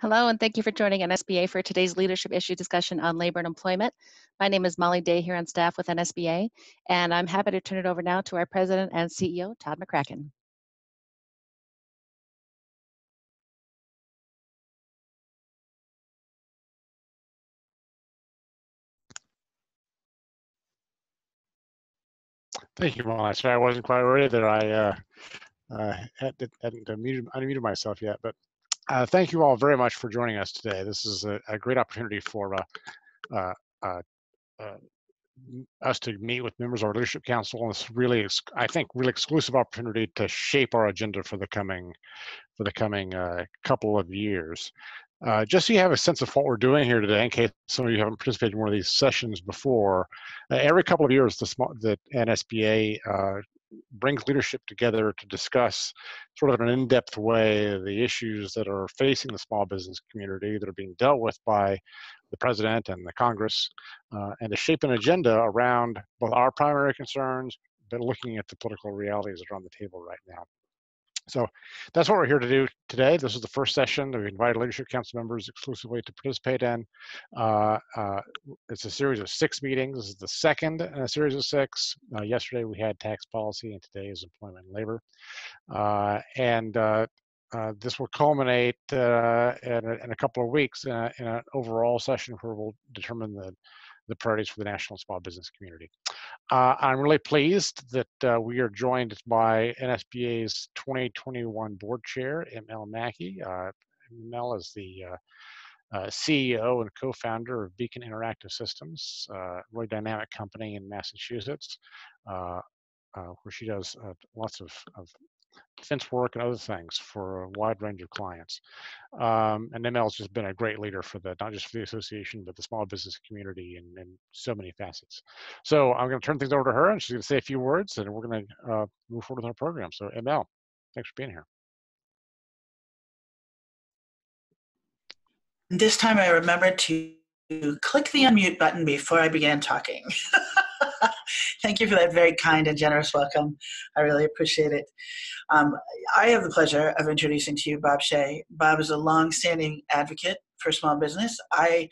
Hello, and thank you for joining NSBA for today's leadership issue discussion on labor and employment. My name is Molly Day here on staff with NSBA, and I'm happy to turn it over now to our president and CEO, Todd McCracken. Thank you, Molly. Sorry, I wasn't quite aware that I hadn't unmuted myself yet, but thank you all very much for joining us today. This is a great opportunity for us to meet with members of our leadership council, and it's really, I think, really exclusive opportunity to shape our agenda for the coming couple of years. Just so you have a sense of what we're doing here today, in case some of you haven't participated in one of these sessions before, every couple of years the NSBA brings leadership together to discuss sort of in an in-depth way the issues that are facing the small business community that are being dealt with by the president and the Congress, and to shape an agenda around both our primary concerns, but looking at the political realities that are on the table right now. So that's what we're here to do today. This is the first session that we invited Leadership Council members exclusively to participate in. It's a series of 6 meetings. This is the second in a series of 6. Yesterday we had tax policy, and today is employment and labor. This will culminate in a couple of weeks in an overall session where we'll determine the priorities for the national small business community. I'm really pleased that we are joined by NSBA's 2021 board chair, ML Mackey. ML is the CEO and co-founder of Beacon Interactive Systems, a really dynamic company in Massachusetts, where she does lots of defense work and other things for a wide range of clients. And ML's just been a great leader for the, not just for the association, but the small business community in so many facets. So I'm going to turn things over to her, and she's going to say a few words, and we're going to move forward with our program. So ML, thanks for being here. This time I remembered to click the unmute button before I began talking. Thank you for that very kind and generous welcome. I really appreciate it. I have the pleasure of introducing to you Bob Shea. Bob is a long-standing advocate for small business. I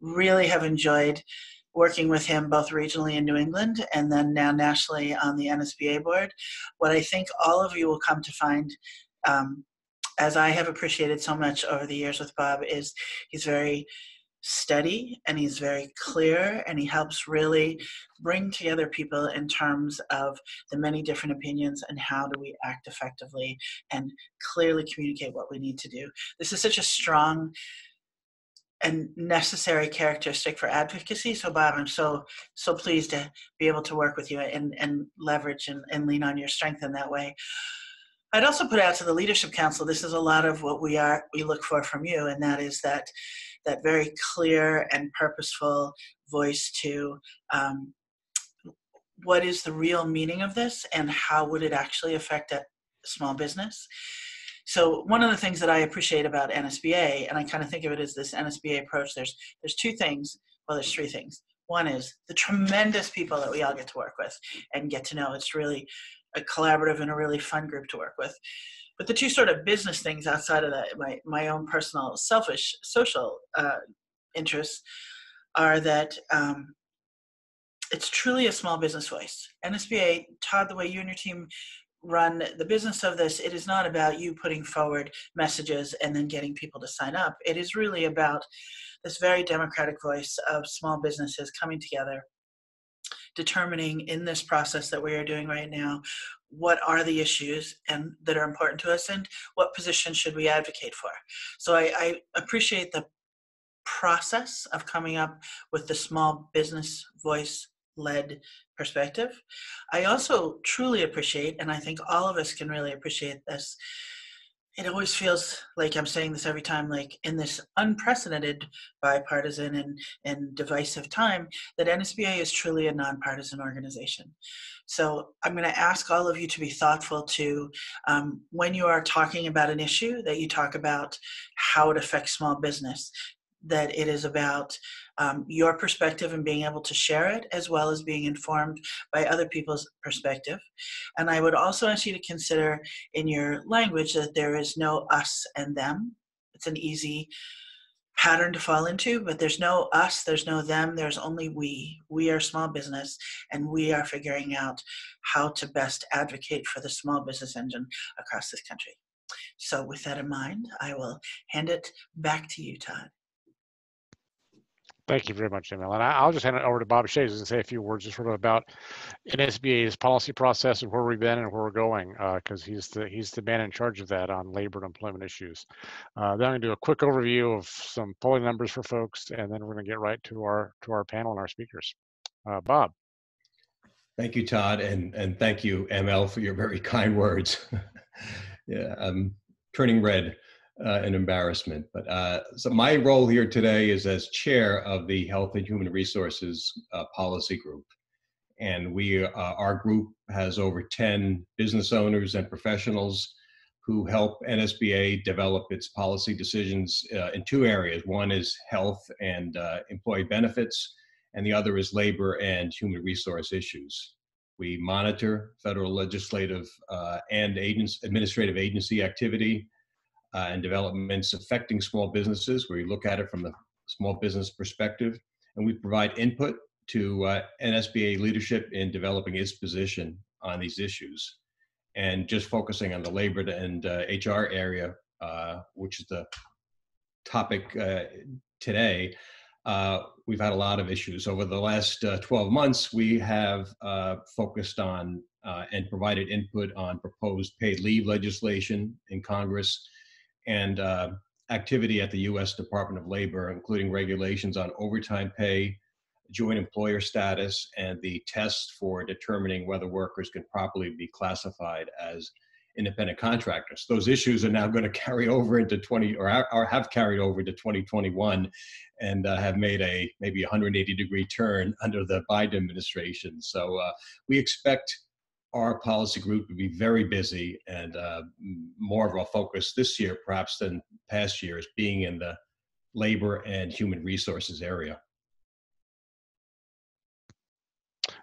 really have enjoyed working with him both regionally in New England and then now nationally on the NSBA board. What I think all of you will come to find, as I have appreciated so much over the years with Bob, is he's very steady and he's very clear, and he helps really bring together people in terms of the many different opinions and how do we act effectively and clearly communicate what we need to do. This is such a strong and necessary characteristic for advocacy. So Bob, I'm so pleased to be able to work with you and leverage and lean on your strength in that way. I'd also put out to the Leadership Council, this is a lot of what we look for from you, and that is that very clear and purposeful voice to what is the real meaning of this and how would it actually affect a small business. So one of the things that I appreciate about NSBA, and I kind of think of it as this NSBA approach, there's two things, well, there's three things. One is the tremendous people that we all get to work with and get to know. It's really a collaborative and a really fun group to work with. But the two sort of business things outside of that, my own personal selfish social interests, are that it's truly a small business voice. NSBA, Todd, the way you and your team run the business of this, it is not about you putting forward messages and then getting people to sign up. It is really about this very democratic voice of small businesses coming together, determining in this process that we are doing right now, what are the issues and that are important to us and what position should we advocate for. So I appreciate the process of coming up with the small business voice-led perspective. I also truly appreciate, and I think all of us can really appreciate this, it always feels like I'm saying this every time, like in this unprecedented bipartisan and divisive time, that NSBA is truly a nonpartisan organization. So I'm going to ask all of you to be thoughtful to, when you are talking about an issue, that you talk about how it affects small business, that it is about your perspective and being able to share it, as well as being informed by other people's perspective. And I would also ask you to consider in your language that there is no us and them. it's an easy pattern to fall into, but there's no us, there's no them, there's only we. We are small business, and we are figuring out how to best advocate for the small business engine across this country. So with that in mind, I will hand it back to you, Todd. Thank you very much, ML. And I'll just hand it over to Bob Shea and say a few words just sort of about NSBA's policy process and where we've been and where we're going, because he's the man in charge of that on labor and employment issues. Then I'm going to do a quick overview of some polling numbers for folks, and then we're going to get right to our panel and our speakers. Bob. Thank you, Todd, and thank you, ML, for your very kind words. Yeah, I'm turning red. An embarrassment, but so my role here today is as chair of the Health and Human Resources Policy Group, and we our group has over 10 business owners and professionals who help NSBA develop its policy decisions in two areas. One is health and employee benefits, and the other is labor and human resource issues. We monitor federal legislative and administrative agency activity and developments affecting small businesses, where you look at it from the small business perspective, and we provide input to NSBA leadership in developing its position on these issues. And just focusing on the labor and HR area, which is the topic today, we've had a lot of issues. Over the last 12 months, we have focused on and provided input on proposed paid leave legislation in Congress, and activity at the U.S. Department of Labor, including regulations on overtime pay, joint employer status, and the test for determining whether workers can properly be classified as independent contractors. Those issues are now going to carry over into have carried over to 2021, and have made a maybe 180-degree turn under the Biden administration. So we expect our policy group would be very busy, and more of our focus this year, perhaps than past years, being in the labor and human resources area.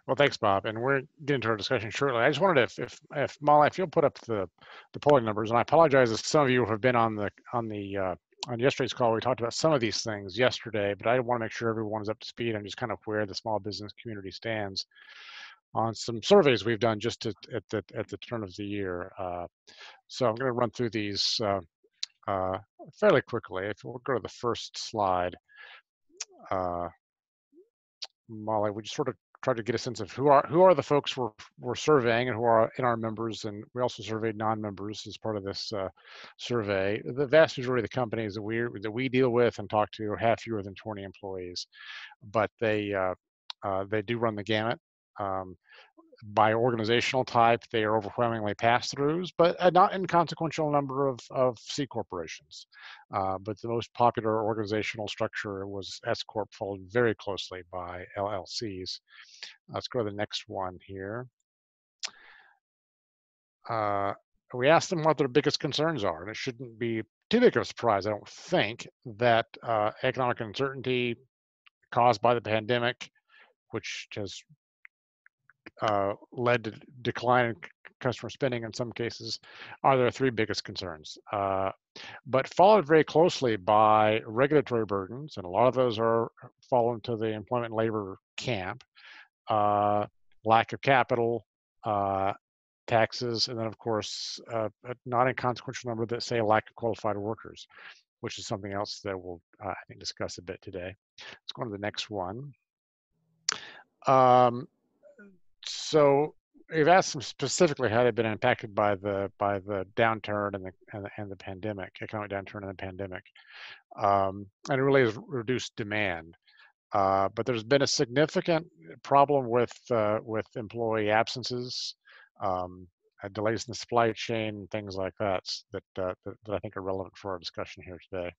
Well, thanks, Bob. And we're getting to our discussion shortly. I just wanted to, if Molly, if you'll put up the polling numbers, and I apologize if some of you have been on yesterday's call. We talked about some of these things yesterday, but I want to make sure everyone's up to speed on just kind of where the small business community stands on some surveys we've done just at the turn of the year. So I'm going to run through these fairly quickly. If we'll go to the first slide, Molly, would you sort of try to get a sense of who are the folks we're surveying and who are in our members? And we also surveyed non-members as part of this survey. The vast majority of the companies that we deal with and talk to have fewer than 20 employees, but they do run the gamut. By organizational type, they are overwhelmingly pass-throughs, but a not inconsequential number of C corporations. But the most popular organizational structure was S corp, followed very closely by LLCs. Let's go to the next one here. We asked them what their biggest concerns are, and it shouldn't be too big of a surprise, I don't think, that economic uncertainty caused by the pandemic, which has led to decline in customer spending in some cases, are their three biggest concerns, but followed very closely by regulatory burdens, and a lot of those are fallen to the employment labor camp, lack of capital, taxes, and then of course a not inconsequential number that say lack of qualified workers, which is something else that we'll I think discuss a bit today. Let's go on to the next one. So we've asked them specifically how they've been impacted by the downturn and the pandemic, economic downturn and the pandemic, and it really has reduced demand. But there's been a significant problem with employee absences, delays in the supply chain, things like that I think are relevant for our discussion here today.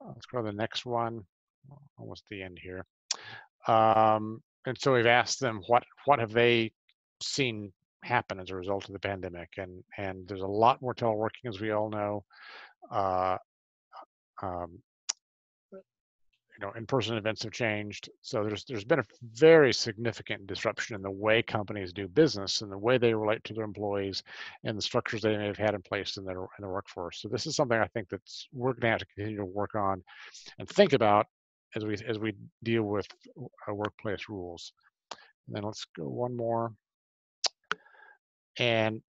Let's go to the next one. Almost the end here. And so we've asked them what have they seen happen as a result of the pandemic, and there's a lot more teleworking, as we all know, in-person events have changed. So there's been a very significant disruption in the way companies do business and the way they relate to their employees and the structures they may have had in place in their workforce. So this is something I think that's we're going to have to continue to work on and think about as we deal with workplace rules. And then let's go one more. And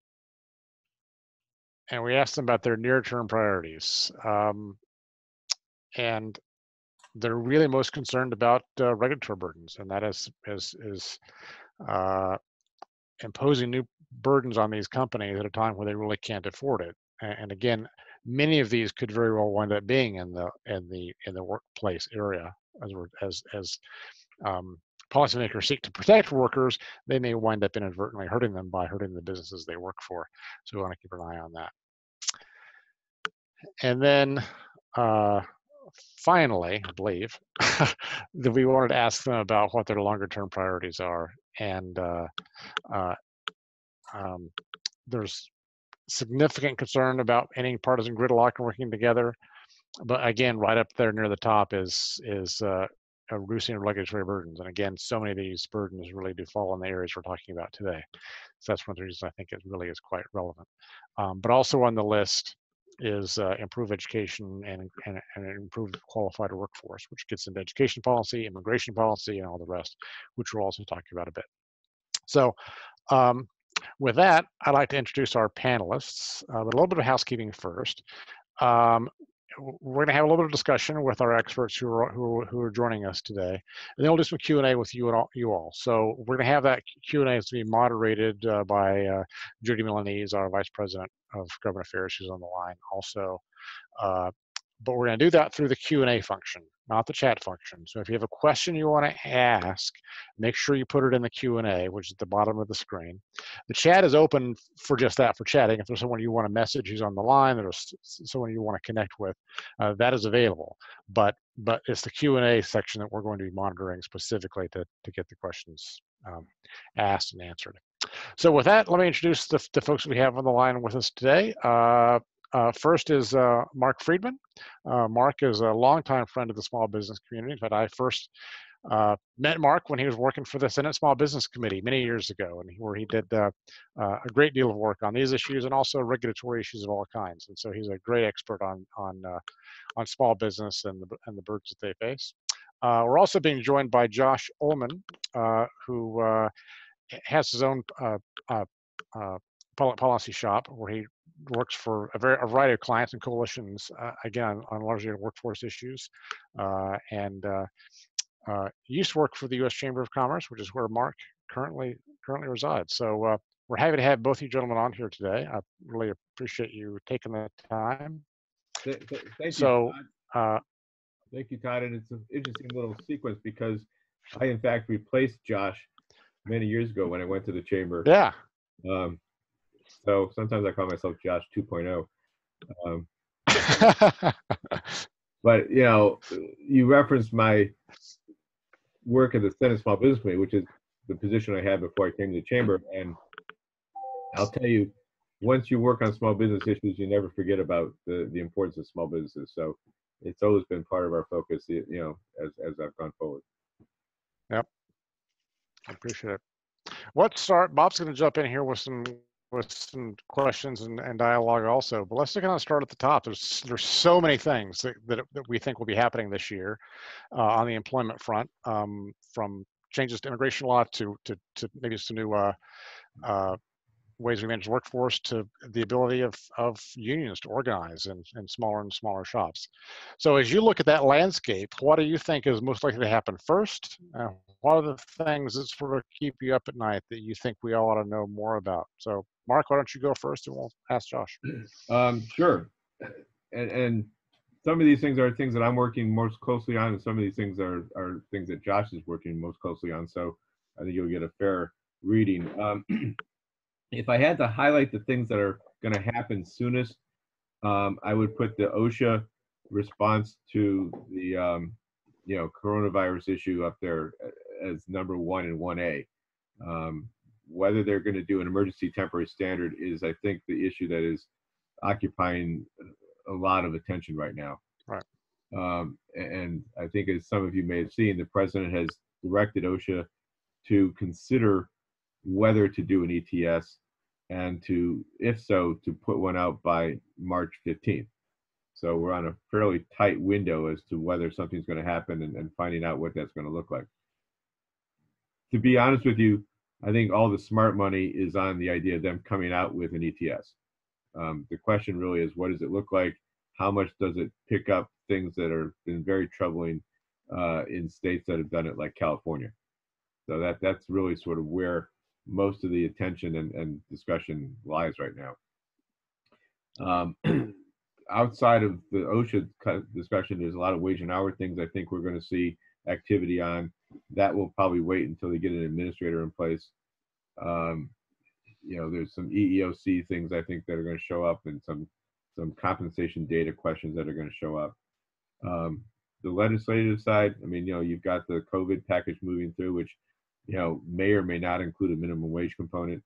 we asked them about their near-term priorities. And they're really most concerned about regulatory burdens, and that is imposing new burdens on these companies at a time where they really can't afford it. And again, many of these could very well wind up being in the workplace area as policymakers seek to protect workers. They may wind up inadvertently hurting them by hurting the businesses they work for. So we want to keep an eye on that. And then finally, I believe, that we wanted to ask them about what their longer-term priorities are. And there's significant concern about any partisan gridlock and working together. But again, right up there near the top is reducing regulatory burdens. And again, so many of these burdens really do fall in the areas we're talking about today. So that's one of the reasons I think it really is quite relevant. But also on the list is improve education and improve qualified workforce, which gets into education policy, immigration policy, and all the rest, which we'll also talk about a bit. So with that, I'd like to introduce our panelists, but a little bit of housekeeping first. We're going to have a little bit of discussion with our experts who are joining us today, and then we'll do some Q&A with you all. So we're going to have that Q&A to be moderated by Judy Milanese, our Vice President of Government Affairs, who's on the line also. But we're going to do that through the Q&A function, not the chat function. So if you have a question you want to ask, make sure you put it in the Q&A, which is at the bottom of the screen. The chat is open for just that, for chatting. If there's someone you want to message who's on the line, there's someone you want to connect with, that is available. But it's the Q&A section that we're going to be monitoring specifically to get the questions asked and answered. So with that, let me introduce the folks we have on the line with us today. First is Mark Friedman. Mark is a longtime friend of the small business community. In fact, I first met Mark when he was working for the Senate Small Business Committee many years ago, and where he did a great deal of work on these issues and also regulatory issues of all kinds. And so he's a great expert on small business and the burdens that they face. We're also being joined by Josh Ullman, who has his own public policy shop where he works for a variety of clients and coalitions, again, on largely workforce issues. And used to work for the U.S. Chamber of Commerce, which is where Mark currently resides. So we're happy to have both you gentlemen on here today. I really appreciate you taking the time. Thank you, Todd. And it's an interesting little sequence because I, in fact, replaced Josh many years ago when I went to the Chamber. Yeah. So sometimes I call myself Josh 2.0. But, you know, you referenced my work at the Senate Small Business Committee, which is the position I had before I came to the Chamber. And I'll tell you, once you work on small business issues, you never forget about the importance of small businesses. So it's always been part of our focus, you know, as I've gone forward. Yep. I appreciate it. Let's start. Bob's going to jump in here with some questions and dialogue also, but let's kind of start at the top. There's so many things that we think will be happening this year on the employment front, from changes to immigration law to maybe some new ways we manage workforce to the ability of unions to organize in smaller and smaller shops. So as you look at that landscape, what do you think is most likely to happen first? What are the things that sort of keep you up at night that you think we all ought to know more about? So Mark, why don't you go first and we'll ask Josh. Sure. And some of these things are things that I'm working most closely on, and some of these things are things that Josh is working most closely on. So I think you'll get a fair reading. If I had to highlight the things that are going to happen soonest, I would put the OSHA response to the coronavirus issue up there as number one and 1A. Whether they're going to do an emergency temporary standard is, I think, the issue that is occupying a lot of attention right now. Right. And I think, as some of you may have seen, the president has directed OSHA to consider whether to do an ETS, and to, if so, to put one out by March 15th. So we're on a fairly tight window as to whether something's going to happen, and finding out what that's going to look like. To be honest with you, I think all the smart money is on the idea of them coming out with an ETS. The question really is, what does it look like? How much does it pick up things that have been very troubling in states that have done it, like California? So that's really sort of where most of the attention and discussion lies right now. Outside of the OSHA discussion, there's a lot of wage and hour things I think we're going to see activity on. That will probably wait until they get an administrator in place. You know, there's some EEOC things I think that are going to show up, and some compensation data questions that are going to show up. The legislative side, I mean, you know, you've got the COVID package moving through, which, you know, may or may not include a minimum wage component.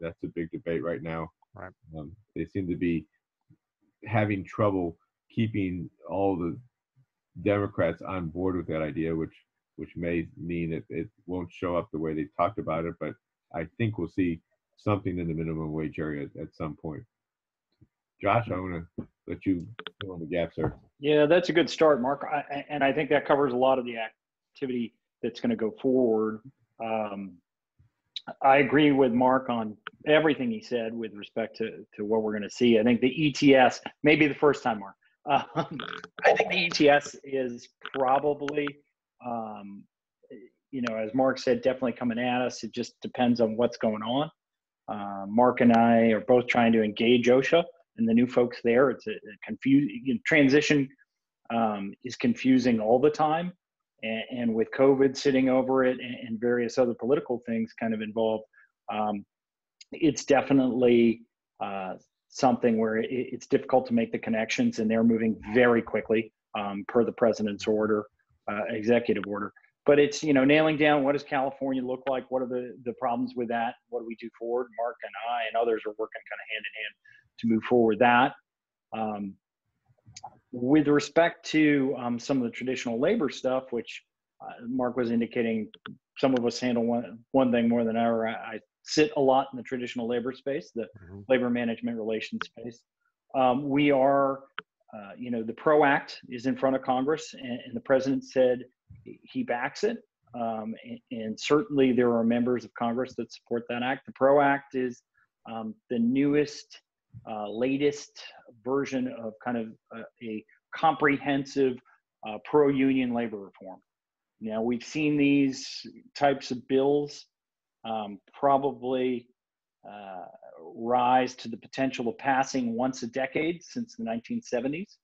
That's a big debate right now. Right. They seem to be having trouble keeping all the Democrats on board with that idea, which may mean it won't show up the way they talked about it, but I think we'll see something in the minimum wage area at some point. Josh, I want to let you fill in the gaps there. Yeah, that's a good start, Mark. And I think that covers a lot of the activity that's going to go forward. I agree with Mark on everything he said with respect to what we're going to see. I think the ETS may be the first time, Mark. I think the ETS is probably, you know, as Mark said, definitely coming at us. It just depends on what's going on. Mark and I are both trying to engage OSHA and the new folks there. It's a confusing, you know, transition is confusing all the time. And with COVID sitting over it and various other political things kind of involved, it's definitely something where it's difficult to make the connections, and they're moving very quickly per the president's order, executive order. But it's, you know, nailing down what does California look like? What are the problems with that? What do we do forward? Mark and I and others are working kind of hand in hand to move forward that. With respect to some of the traditional labor stuff, which Mark was indicating, some of us handle one thing more than another. I sit a lot in the traditional labor space, the labor management relations space. We are, you know, the PRO Act is in front of Congress, and the president said he backs it. And certainly there are members of Congress that support that act. The PRO Act is the newest, latest version of kind of a comprehensive pro-union labor reform. Now, we've seen these types of bills probably rise to the potential of passing once a decade since the 1970s.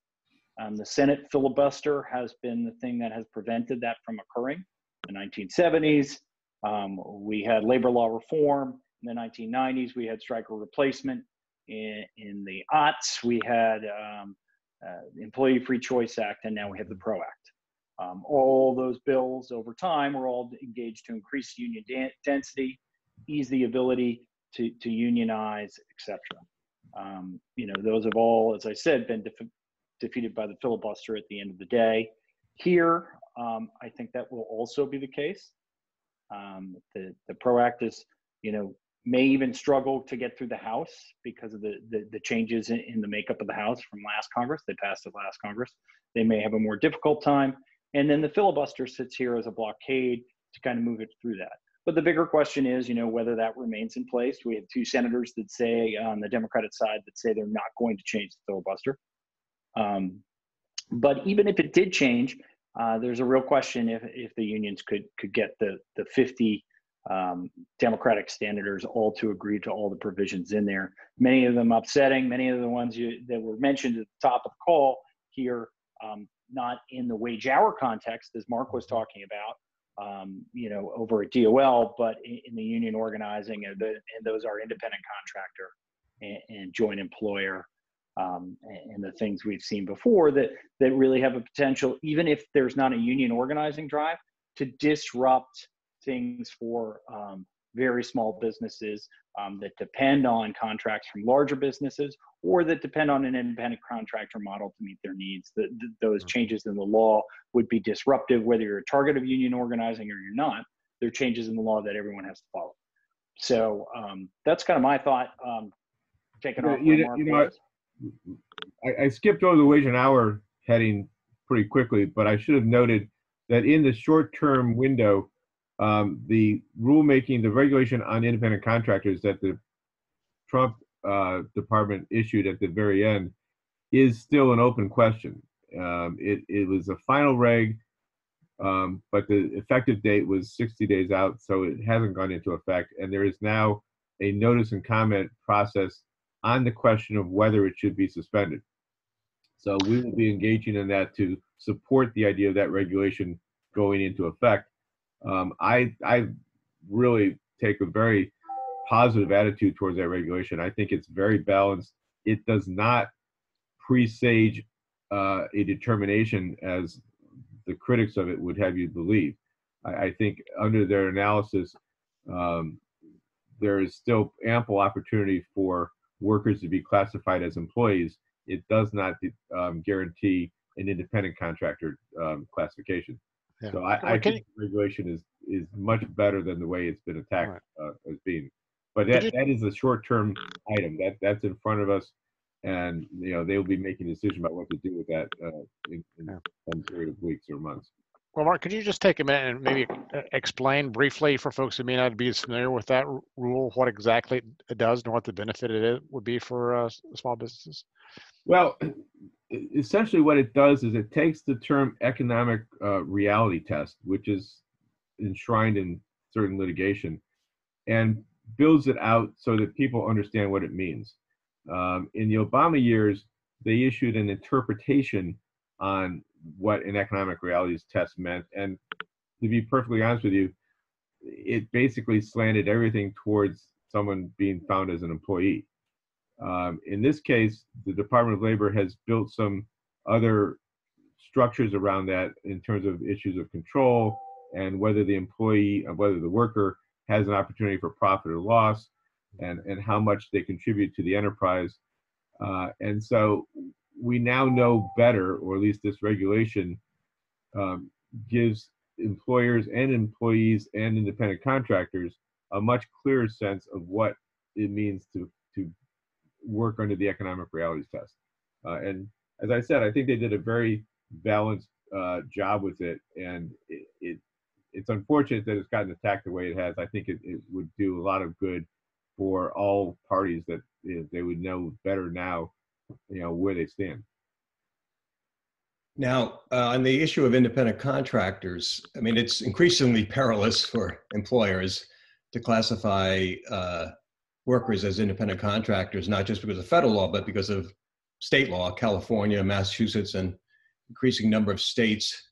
The Senate filibuster has been the thing that has prevented that from occurring. In the 1970s, we had labor law reform. In the 1990s, we had striker replacement. In the aughts, we had Employee Free Choice Act, and now we have the PRO Act. All those bills over time were all engaged to increase union density, ease the ability to unionize, etc. You know, those have all, as I said, been defeated by the filibuster at the end of the day. Here, I think that will also be the case. The PRO Act is, you know, may even struggle to get through the House because of the changes in the makeup of the House from last Congress. They passed it last Congress. They may have a more difficult time. And then the filibuster sits here as a blockade to kind of move it through that. But the bigger question is, you know, whether that remains in place. We have two senators that say on the Democratic side that say they're not going to change the filibuster. But even if it did change, there's a real question if the unions could get the 50 Democratic senators all to agree to all the provisions in there. Many of them upsetting, many of the ones that were mentioned at the top of the call here, not in the wage hour context, as Mark was talking about, you know, over at DOL, but in the union organizing, and those are independent contractor and joint employer, and the things we've seen before that really have a potential, even if there's not a union organizing drive, to disrupt things for very small businesses that depend on contracts from larger businesses, or that depend on an independent contractor model to meet their needs. Those changes in the law would be disruptive, whether you're a target of union organizing or you're not. There are changes in the law that everyone has to follow. So that's kind of my thought. Taking off. I skipped over the wage and hour heading pretty quickly, but I should have noted that in the short-term window, the rulemaking, the regulation on independent contractors that the Trump department issued at the very end is still an open question. It was a final reg, but the effective date was 60 days out, so it hasn't gone into effect. And there is now a notice and comment process on the question of whether it should be suspended. So we will be engaging in that to support the idea of that regulation going into effect. I really take a very positive attitude towards that regulation. I think it's very balanced. It does not presage a determination as the critics of it would have you believe. I think under their analysis, there is still ample opportunity for workers to be classified as employees. It does not guarantee an independent contractor classification. Yeah. So I think the regulation is much better than the way it's been attacked as being. But that is a short-term item. That's in front of us, and you know they will be making a decision about what to do with that in some period of weeks or months. Well, Mark, could you just take a minute and maybe explain briefly for folks who may not be as familiar with that rule what exactly it does and what the benefit it would be for small businesses? Well, essentially what it does is it takes the term economic reality test, which is enshrined in certain litigation, and builds it out so that people understand what it means. In the Obama years, they issued an interpretation on what an economic realities test meant. And to be perfectly honest with you, it basically slanted everything towards someone being found as an employee. In this case, the Department of Labor has built some other structures around that in terms of issues of control and whether the employee, whether the worker has an opportunity for profit or loss and how much they contribute to the enterprise. And so we now know better, or at least this regulation gives employers and employees and independent contractors a much clearer sense of what it means to work under the economic realities test. And as I said, I think they did a very balanced job with it. And it's unfortunate that it's gotten attacked the way it has. I think it would do a lot of good for all parties that they would know better now, you know, where they stand. Now, on the issue of independent contractors, I mean, it's increasingly perilous for employers to classify workers as independent contractors, not just because of federal law, but because of state law. California, Massachusetts, and increasing number of states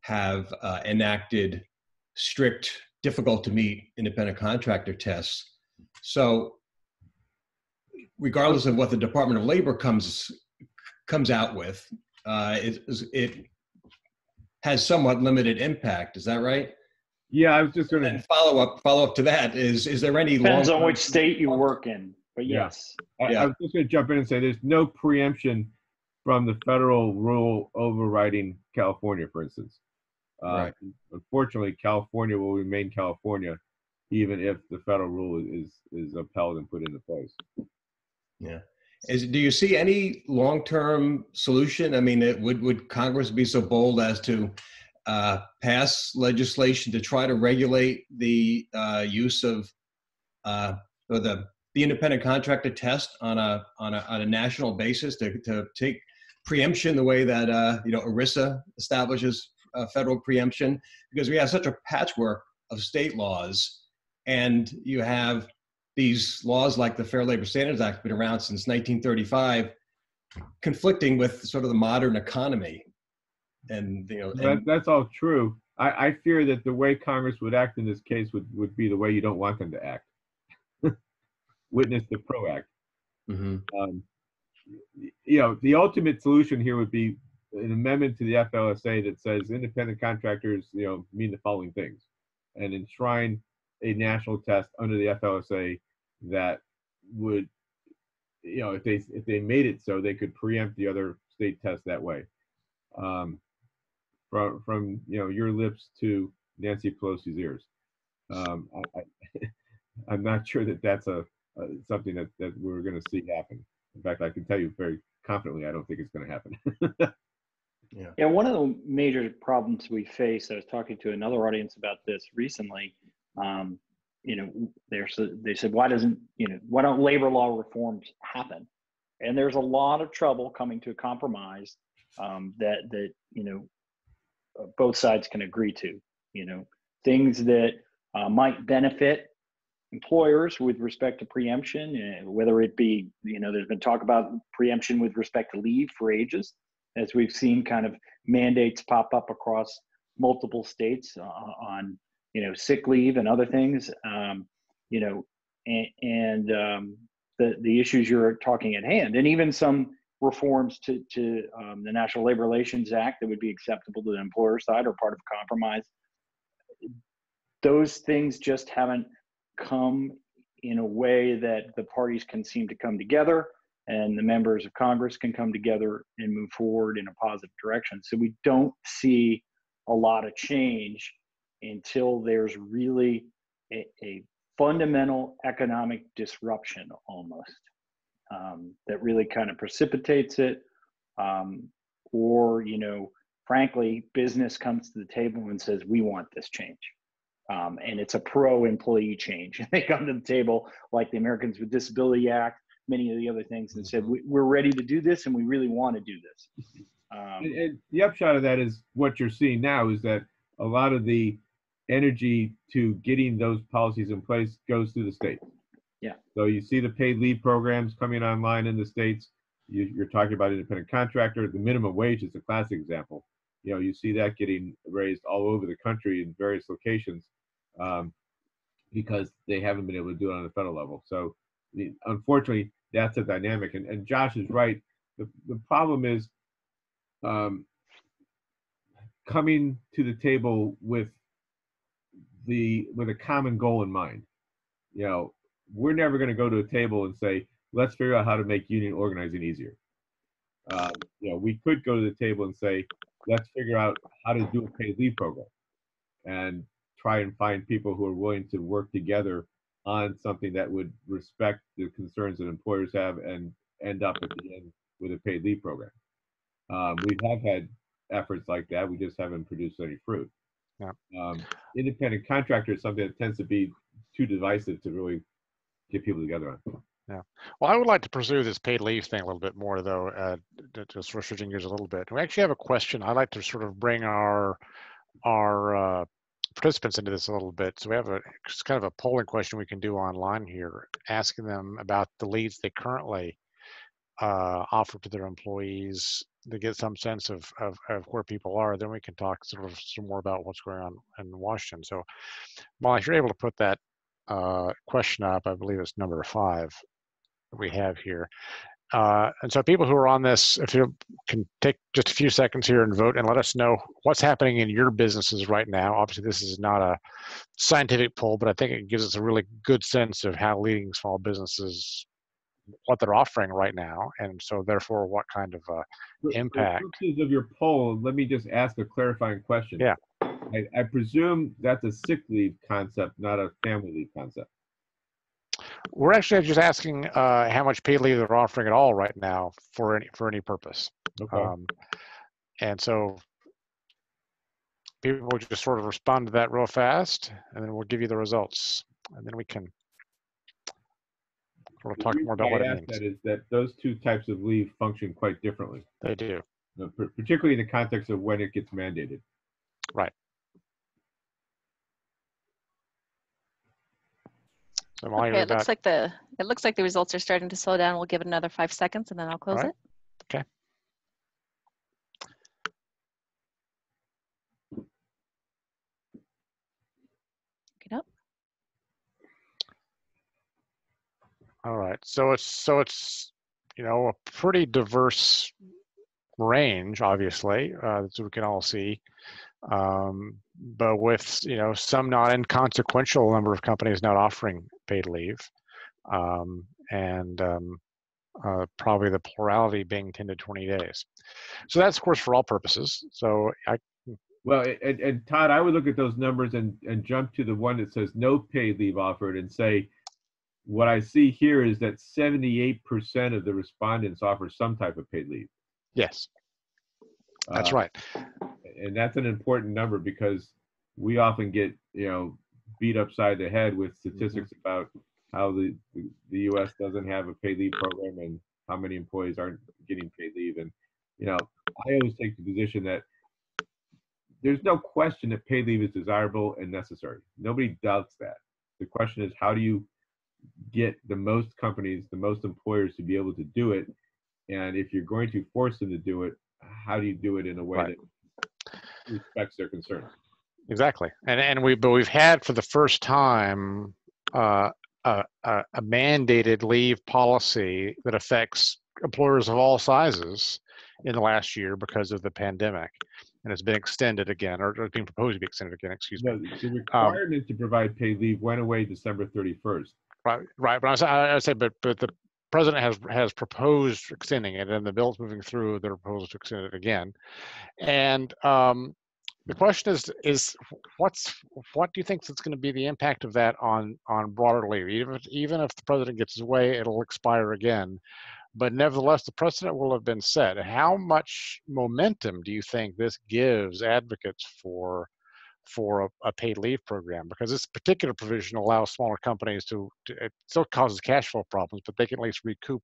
have enacted strict, difficult to meet independent contractor tests. So regardless of what the Department of Labor comes out with, it has somewhat limited impact. Is that right? Yeah, I was just going to. And follow up to that is there any depends on which state you work in, but yes. I was just going to jump in and say there's no preemption from the federal rule overriding California, for instance. Right. Unfortunately, California will remain California, even if the federal rule is upheld and put into place. Yeah. Do you see any long-term solution? I mean, would Congress be so bold as to pass legislation to try to regulate the use of or the independent contractor test on a national basis to take preemption the way that you know ERISA establishes federal preemption, because we have such a patchwork of state laws, and you have these laws like the Fair Labor Standards Act, been around since 1935, conflicting with sort of the modern economy. And you know, that's all true. I fear that the way Congress would act in this case would be the way you don't want them to act. Witness the PRO Act. Mm-hmm. You know, the ultimate solution here would be an amendment to the FLSA that says independent contractors, you know, mean the following things, and enshrine a national test under the FLSA that would, you know, if they made it so, they could preempt the other state tests that way. From you know, your lips to Nancy Pelosi's ears, I'm not sure that that's something that we're going to see happen. In fact, I can tell you very confidently, I don't think it's going to happen. Yeah, one of the major problems we face, I was talking to another audience about this recently, you know, they said, why don't labor law reforms happen? And there's a lot of trouble coming to a compromise that you know, both sides can agree to. You know, things that might benefit employers with respect to preemption, whether it be, you know, there's been talk about preemption with respect to leave for ages, as we've seen kind of mandates pop up across multiple states on, you know, sick leave and other things, you know, and the issues you're talking at hand, and even some reforms to the National Labor Relations Act that would be acceptable to the employer side or part of compromise. Those things just haven't come in a way that the parties can seem to come together and the members of Congress can come together and move forward in a positive direction. So we don't see a lot of change until there's really a fundamental economic disruption almost. That really kind of precipitates it, or, you know, frankly, business comes to the table and says, we want this change. And it's a pro-employee change. They come to the table, like the Americans with Disability Act, many of the other things, and said, we're ready to do this and we really want to do this. And the upshot of that is what you're seeing now is that a lot of the energy to getting those policies in place goes through the state. Yeah. So you see the paid leave programs coming online in the states. You're talking about independent contractor. The minimum wage is a classic example. You know, you see that getting raised all over the country in various locations because they haven't been able to do it on the federal level. So unfortunately, that's a dynamic. And Josh is right. The problem is coming to the table with a common goal in mind. You know, we're never going to go to a table and say, let's figure out how to make union organizing easier. You know, we could go to the table and say, let's figure out how to do a paid leave program and try and find people who are willing to work together on something that would respect the concerns that employers have and end up at the end with a paid leave program. We have had efforts like that. We just haven't produced any fruit. Yeah. Independent contractor is something that tends to be too divisive to really get people together on. Yeah. Well, I would like to pursue this paid leave thing a little bit more, though, just sort of switching gears a little bit. We actually have a question. I'd like to sort of bring our participants into this a little bit. So we have it's kind of a polling question we can do online here, asking them about the leaves they currently offer to their employees to get some sense of where people are. Then we can talk sort of some more about what's going on in Washington. So, Molly, if you're able to put that question up, I believe it's number 5 we have here. And so people who are on this, if you can take just a few seconds here and vote and let us know what's happening in your businesses right now. Obviously, this is not a scientific poll, but I think it gives us a really good sense of how leading small businesses, what they're offering right now. And so therefore, what kind of impact. For purposes of your poll, let me just ask a clarifying question. Yeah. I presume that's a sick leave concept, not a family leave concept. We're actually just asking how much paid leave they're offering at all right now for any purpose. Okay. And so people will just sort of respond to that real fast, and then we'll give you the results, and then we can sort of talk more about what it means. That is that those two types of leave function quite differently. They do, particularly in the context of when it gets mandated. Right. So okay, it looks like the results are starting to slow down. We'll give it another 5 seconds and then I'll close it. Okay. Get up. All right. So it's you know, a pretty diverse range, obviously, that we can all see. but with, you know, some not inconsequential number of companies not offering paid leave, and probably the plurality being 10 to 20 days. So that's, of course, for all purposes. So Well, and Todd, I would look at those numbers and jump to the one that says no paid leave offered and say, what I see here is that 78% of the respondents offer some type of paid leave. Yes, that's right. And that's an important number because we often get, you know, beat upside the head with statistics about how the U.S. doesn't have a paid leave program and how many employees aren't getting paid leave. And, you know, I always take the position that there's no question that paid leave is desirable and necessary. Nobody doubts that. The question is, how do you get the most companies, the most employers to be able to do it? And if you're going to force them to do it, how do you do it in a way that respects their concerns? Exactly. And we've had for the first time a mandated leave policy that affects employers of all sizes in the last year because of the pandemic. And it's been extended again, or being proposed to be extended again, excuse me. The requirement to provide paid leave went away December 31st. Right. But I would say, but the president has proposed extending it, and the bill's moving through the proposal to extend it again. And the question is what do you think that's going to be the impact of that on broader leave? Even if the president gets his way, it'll expire again. But nevertheless, the precedent will have been set. How much momentum do you think this gives advocates for a paid leave program? Because this particular provision allows smaller companies to it still causes cash flow problems, but they can at least recoup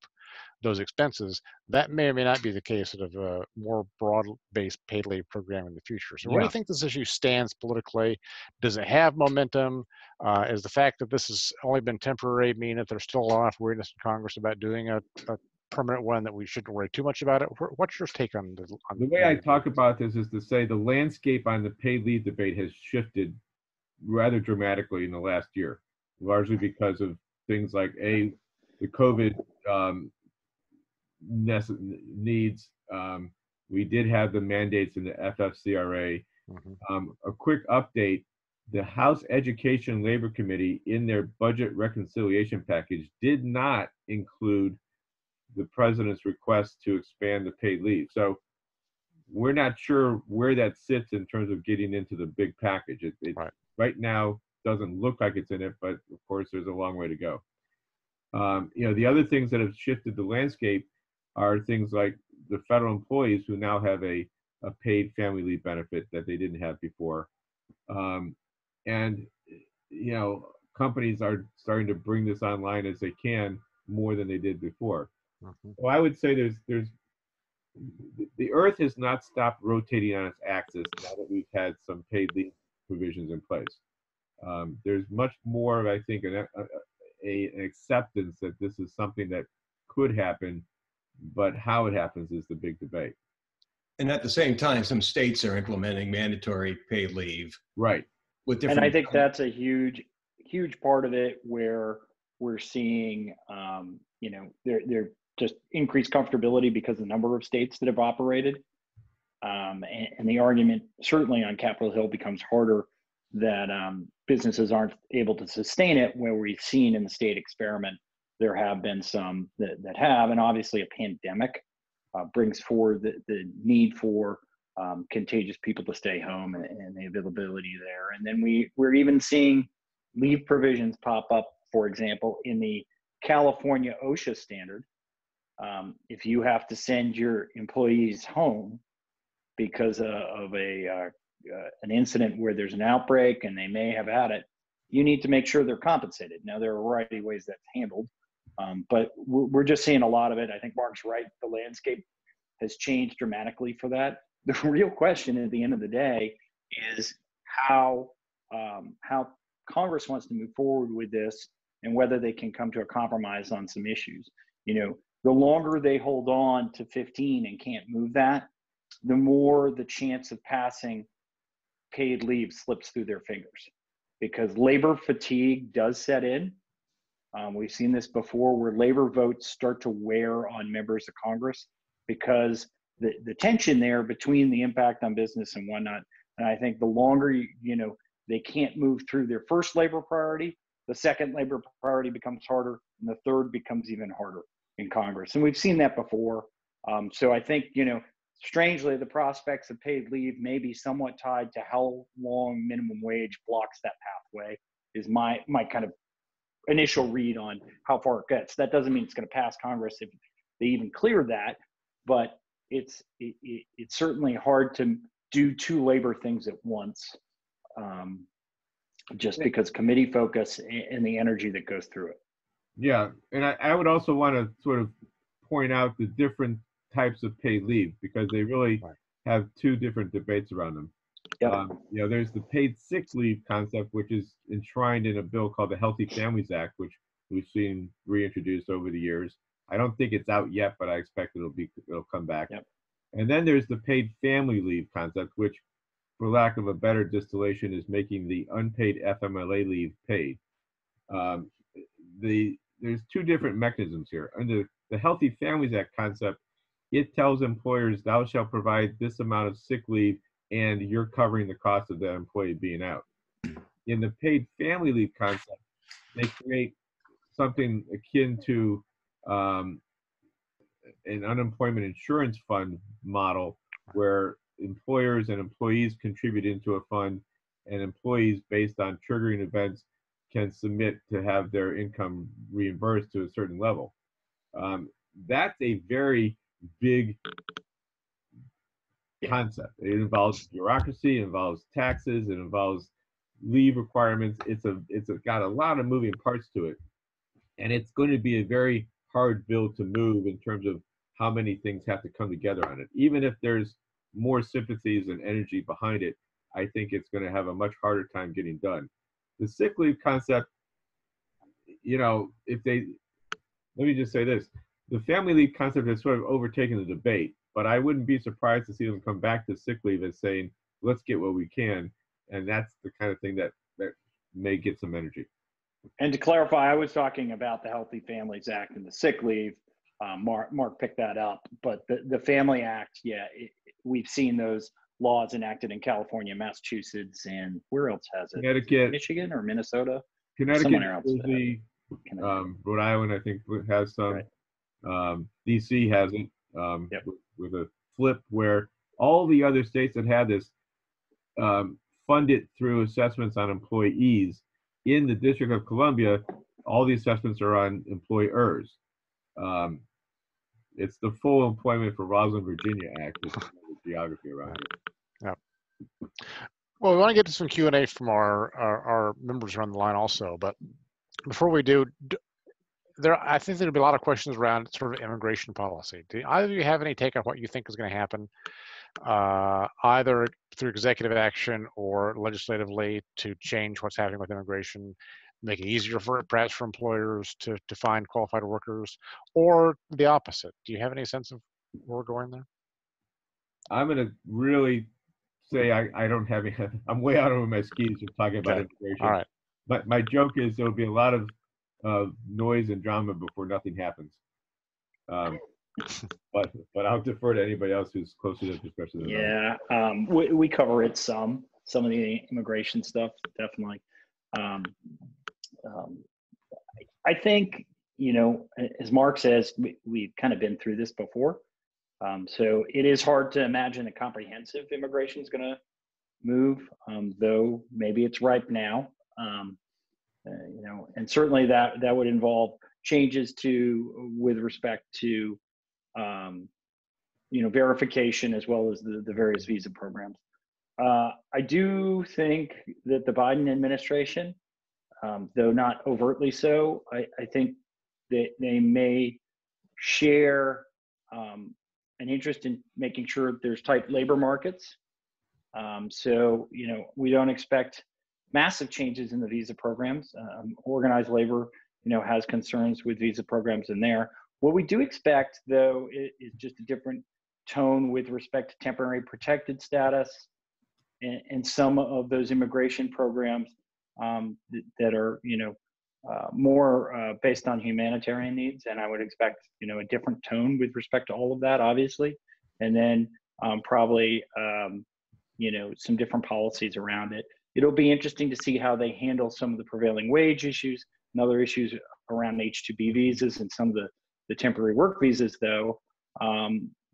those expenses. That may or may not be the case of a more broad-based paid leave program in the future. So where do you think this issue stands politically? Does it have momentum? Is the fact that this has only been temporary mean that there's still a lot of weariness in Congress about doing a permanent one that we shouldn't worry too much about it? What's your take on this? The way I talk about this is to say the landscape on the paid leave debate has shifted rather dramatically in the last year, largely because of things like the COVID needs. We did have the mandates in the FFCRA. A quick update: the House Education and Labor Committee, in their budget reconciliation package, did not include the president's request to expand the paid leave. So we're not sure where that sits in terms of getting into the big package. Right now doesn't look like it's in it, but of course there's a long way to go. You know, the other things that have shifted the landscape are things like the federal employees who now have a paid family leave benefit that they didn't have before. And, you know, companies are starting to bring this online as they can more than they did before. Well, I would say there's the earth has not stopped rotating on its axis now that we've had some paid leave provisions in place. There's much more of, I think, an acceptance that this is something that could happen, but how it happens is the big debate. And at the same time, some states are implementing mandatory paid leave. Right. And I think that's a huge part of it where we're seeing, you know, they're just increased comfortability because the number of states that have operated. And the argument certainly on Capitol Hill becomes harder that businesses aren't able to sustain it, where we've seen in the state experiment, there have been some that have, and obviously a pandemic brings forward the need for contagious people to stay home and the availability there. And then we're even seeing leave provisions pop up, for example, in the California OSHA standard. If you have to send your employees home because of an incident where there's an outbreak and they may have had it, you need to make sure they're compensated. Now, there are a variety of ways that's handled, but we're just seeing a lot of it. I think Mark's right. The landscape has changed dramatically for that. The real question at the end of the day is how Congress wants to move forward with this and whether they can come to a compromise on some issues. You know, the longer they hold on to 15 and can't move that, the more the chance of passing paid leave slips through their fingers, because labor fatigue does set in. We've seen this before where labor votes start to wear on members of Congress because the tension there between the impact on business and whatnot And I think the longer, they can't move through their first labor priority, the second labor priority becomes harder, and the third becomes even harder in Congress. And we've seen that before. So I think, strangely, the prospects of paid leave may be somewhat tied to how long minimum wage blocks that pathway, is my kind of initial read on how far it gets. That doesn't mean it's going to pass Congress if they even clear that, but it's certainly hard to do two labor things at once, just because committee focus and the energy that goes through it. Yeah, and I would also want to sort of point out the different types of paid leave, because they really have two different debates around them. Yep. There's the paid sick leave concept, which is enshrined in a bill called the Healthy Families Act, which we've seen reintroduced over the years. I don't think it's out yet, but I expect it'll come back. Yep. And then there's the paid family leave concept, which, for lack of a better distillation, is making the unpaid FMLA leave paid. There's two different mechanisms here. Under the Healthy Families Act concept, it tells employers, thou shalt provide this amount of sick leave, and you're covering the cost of that employee being out. In the paid family leave concept, they create something akin to an unemployment insurance fund model, where employers and employees contribute into a fund, and employees, based on triggering events, can submit to have their income reimbursed to a certain level. That's a very big concept. It involves bureaucracy, it involves taxes, it involves leave requirements. It's got a lot of moving parts to it, and it's going to be a very hard bill to move in terms of how many things have to come together on it. Even if there's more sympathies and energy behind it, I think it's going to have a much harder time getting done. The sick leave concept, let me just say this, the family leave concept has sort of overtaken the debate, but I wouldn't be surprised to see them come back to sick leave as saying, let's get what we can. And that's the kind of thing that may get some energy. And to clarify, I was talking about the Healthy Families Act and the sick leave. Mark picked that up. But the Family Act, we've seen those laws enacted in California, Massachusetts, and where else has it? Connecticut. Michigan or Minnesota? Connecticut, Jersey, Rhode Island, I think, has some. Right. D.C. has it with a flip, where all the other states that have this fund it through assessments on employees. In the District of Columbia, all the assessments are on employers. It's the Full Employment for Roslyn, Virginia Act, which is the geography around here. Yeah. Well, we want to get to some Q&A from our members around the line also, but before we do, I think there'll be a lot of questions around sort of immigration policy. Do either of you have any take on what you think is going to happen, either through executive action or legislatively, to change what's happening with immigration, make it easier perhaps for employers to find qualified workers, or the opposite? Do you have any sense of where we're going there? I'm going to really say I don't have any. I'm way out over my skis just talking about immigration. All right. But my joke is there'll be a lot of noise and drama before nothing happens. But I'll defer to anybody else who's closer to the discussion. We cover it some of the immigration stuff, definitely. I think, as Mark says, we've kind of been through this before. So it is hard to imagine that comprehensive immigration is going to move, though maybe it's ripe now. And certainly that would involve changes with respect to, verification, as well as the various visa programs. I do think that the Biden administration, though not overtly so, I think that they may share an interest in making sure that there's tight labor markets. So we don't expect massive changes in the visa programs. Organized labor, has concerns with visa programs in there. What we do expect, though, is just a different tone with respect to temporary protected status and some of those immigration programs that are, more based on humanitarian needs. And I would expect, a different tone with respect to all of that, obviously. And then probably you know, some different policies around it. It'll be interesting to see how they handle some of the prevailing wage issues and other issues around H-2B visas and some of the temporary work visas, though,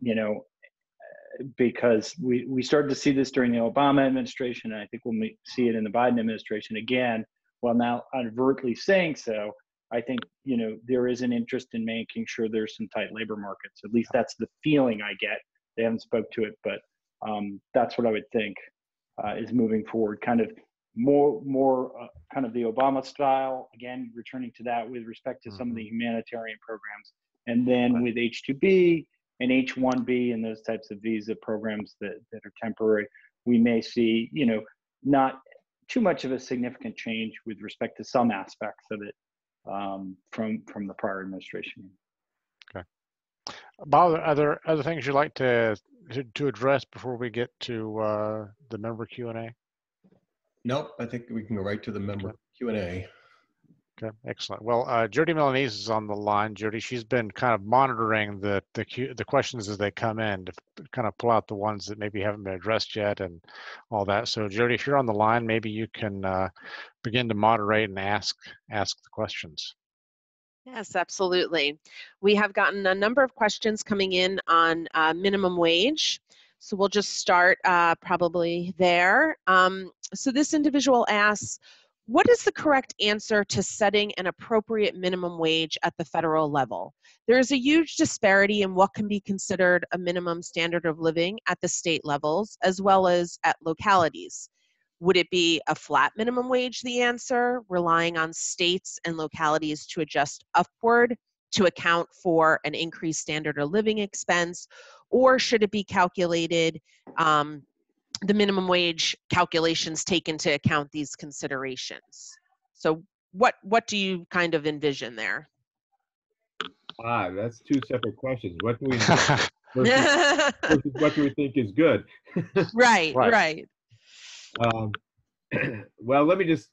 you know, because we started to see this during the Obama administration, and I think we'll see it in the Biden administration again, while now overtly saying so. I think, you know, there is an interest in making sure there's some tight labor markets. At least that's the feeling I get. They haven't spoke to it, but that's what I would think is moving forward. Kind of more kind of the Obama style, again, returning to that with respect to some of the humanitarian programs. And then with H-2B and H-1B and those types of visa programs that are temporary, we may see, you know, not too much of a significant change with respect to some aspects of it from the prior administration. Okay. Bob, are there other things you'd like to address before we get to the member Q&A? Nope, I think we can go right to the member Q&A. Okay, excellent. Well, Judy Milanese is on the line. Judy, she's been kind of monitoring the questions as they come in to kind of pull out the ones that maybe haven't been addressed yet and all that. So, Judy, if you're on the line, maybe you can begin to moderate and ask the questions. Yes, absolutely. We have gotten a number of questions coming in on minimum wage. So we'll just start probably there. So this individual asks, what is the correct answer to setting an appropriate minimum wage at the federal level? There is a huge disparity in what can be considered a minimum standard of living at the state levels, as well as at localities. Would it be a flat minimum wage, the answer, relying on states and localities to adjust upward to account for an increased standard of living expense, or should it be calculated the minimum wage calculations take into account these considerations? So what do you kind of envision there? Wow, that's two separate questions. What do we versus, versus what do we think is good? Right. Well, let me just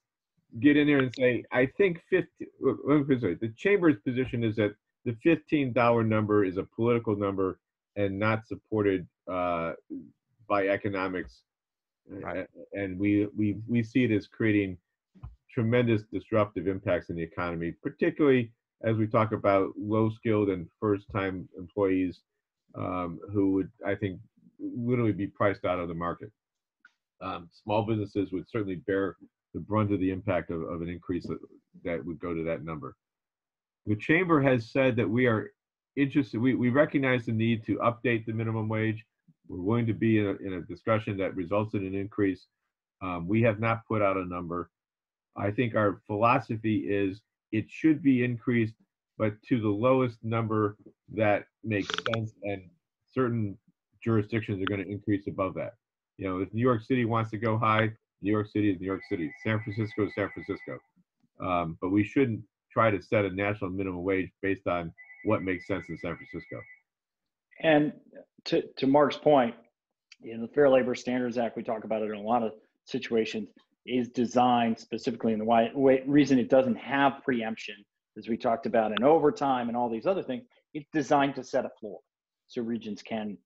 get in here and say, I think the Chamber's position is that the $15 number is a political number and not supported by economics, right. And we see it as creating tremendous disruptive impacts in the economy, particularly as we talk about low-skilled and first-time employees who would, I think, literally be priced out of the market. Small businesses would certainly bear the brunt of the impact of an increase that would go to that number. The Chamber has said that we are interested, we recognize the need to update the minimum wage. We're willing to be in a discussion that results in an increase. We have not put out a number. I think our philosophy is it should be increased, but to the lowest number that makes sense, and certain jurisdictions are going to increase above that. You know, if New York City wants to go high, New York City is New York City. San Francisco is San Francisco. But we shouldn't try to set a national minimum wage based on what makes sense in San Francisco. And to Mark's point, in the Fair Labor Standards Act, we talk about it in a lot of situations, is designed specifically, in the reason it doesn't have preemption, as we talked about in overtime and all these other things, it's designed to set a floor so regions can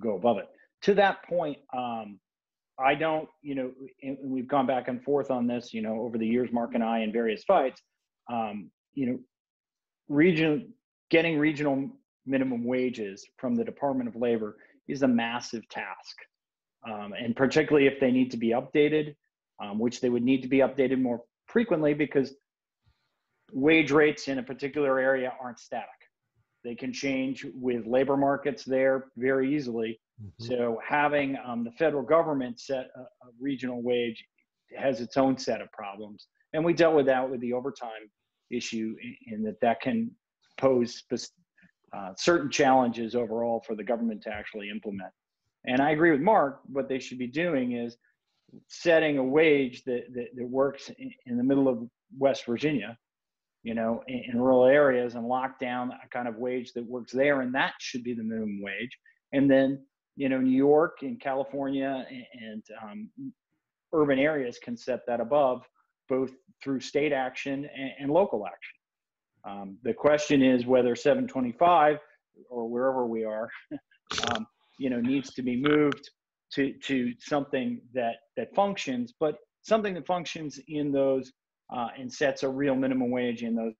go above it. To that point, I don't, you know, and we've gone back and forth on this, you know, over the years, Mark and I in various fights, you know, getting regional minimum wages from the Department of Labor is a massive task. And particularly if they need to be updated, which they would need to be updated more frequently because wage rates in a particular area aren't static. They can change with labor markets there very easily. So having the federal government set a regional wage has its own set of problems. And we dealt with that with the overtime issue, in that can pose certain challenges overall for the government to actually implement. And I agree with Mark, what they should be doing is setting a wage that works in the middle of West Virginia, you know, in rural areas, and lock down a kind of wage that works there, and that should be the minimum wage. And then, you know, New York and California and urban areas can set that above, both through state action and local action. The question is whether 725 or wherever we are, you know, needs to be moved to something that functions, but something that functions in those and sets a real minimum wage in those